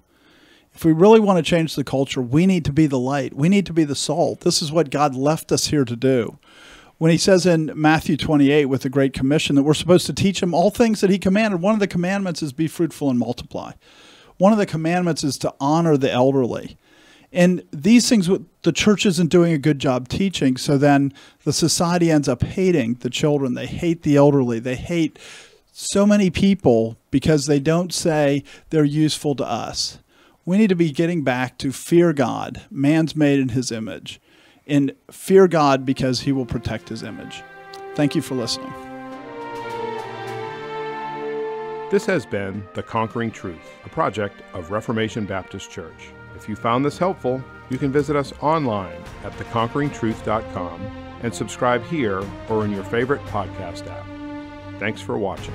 If we really want to change the culture, we need to be the light. We need to be the salt. This is what God left us here to do. When he says in Matthew 28 with the Great Commission that we're supposed to teach him all things that he commanded, one of the commandments is be fruitful and multiply. One of the commandments is to honor the elderly. And these things the church isn't doing a good job teaching, so then the society ends up hating the children. They hate the elderly. They hate so many people because they don't say they're useful to us. We need to be getting back to fear God. Man's made in his image. And fear God because he will protect his image. Thank you for listening. This has been The Conquering Truth, a project of Reformation Baptist Church. If you found this helpful, you can visit us online at theconqueringtruth.com and subscribe here or in your favorite podcast app. Thanks for watching.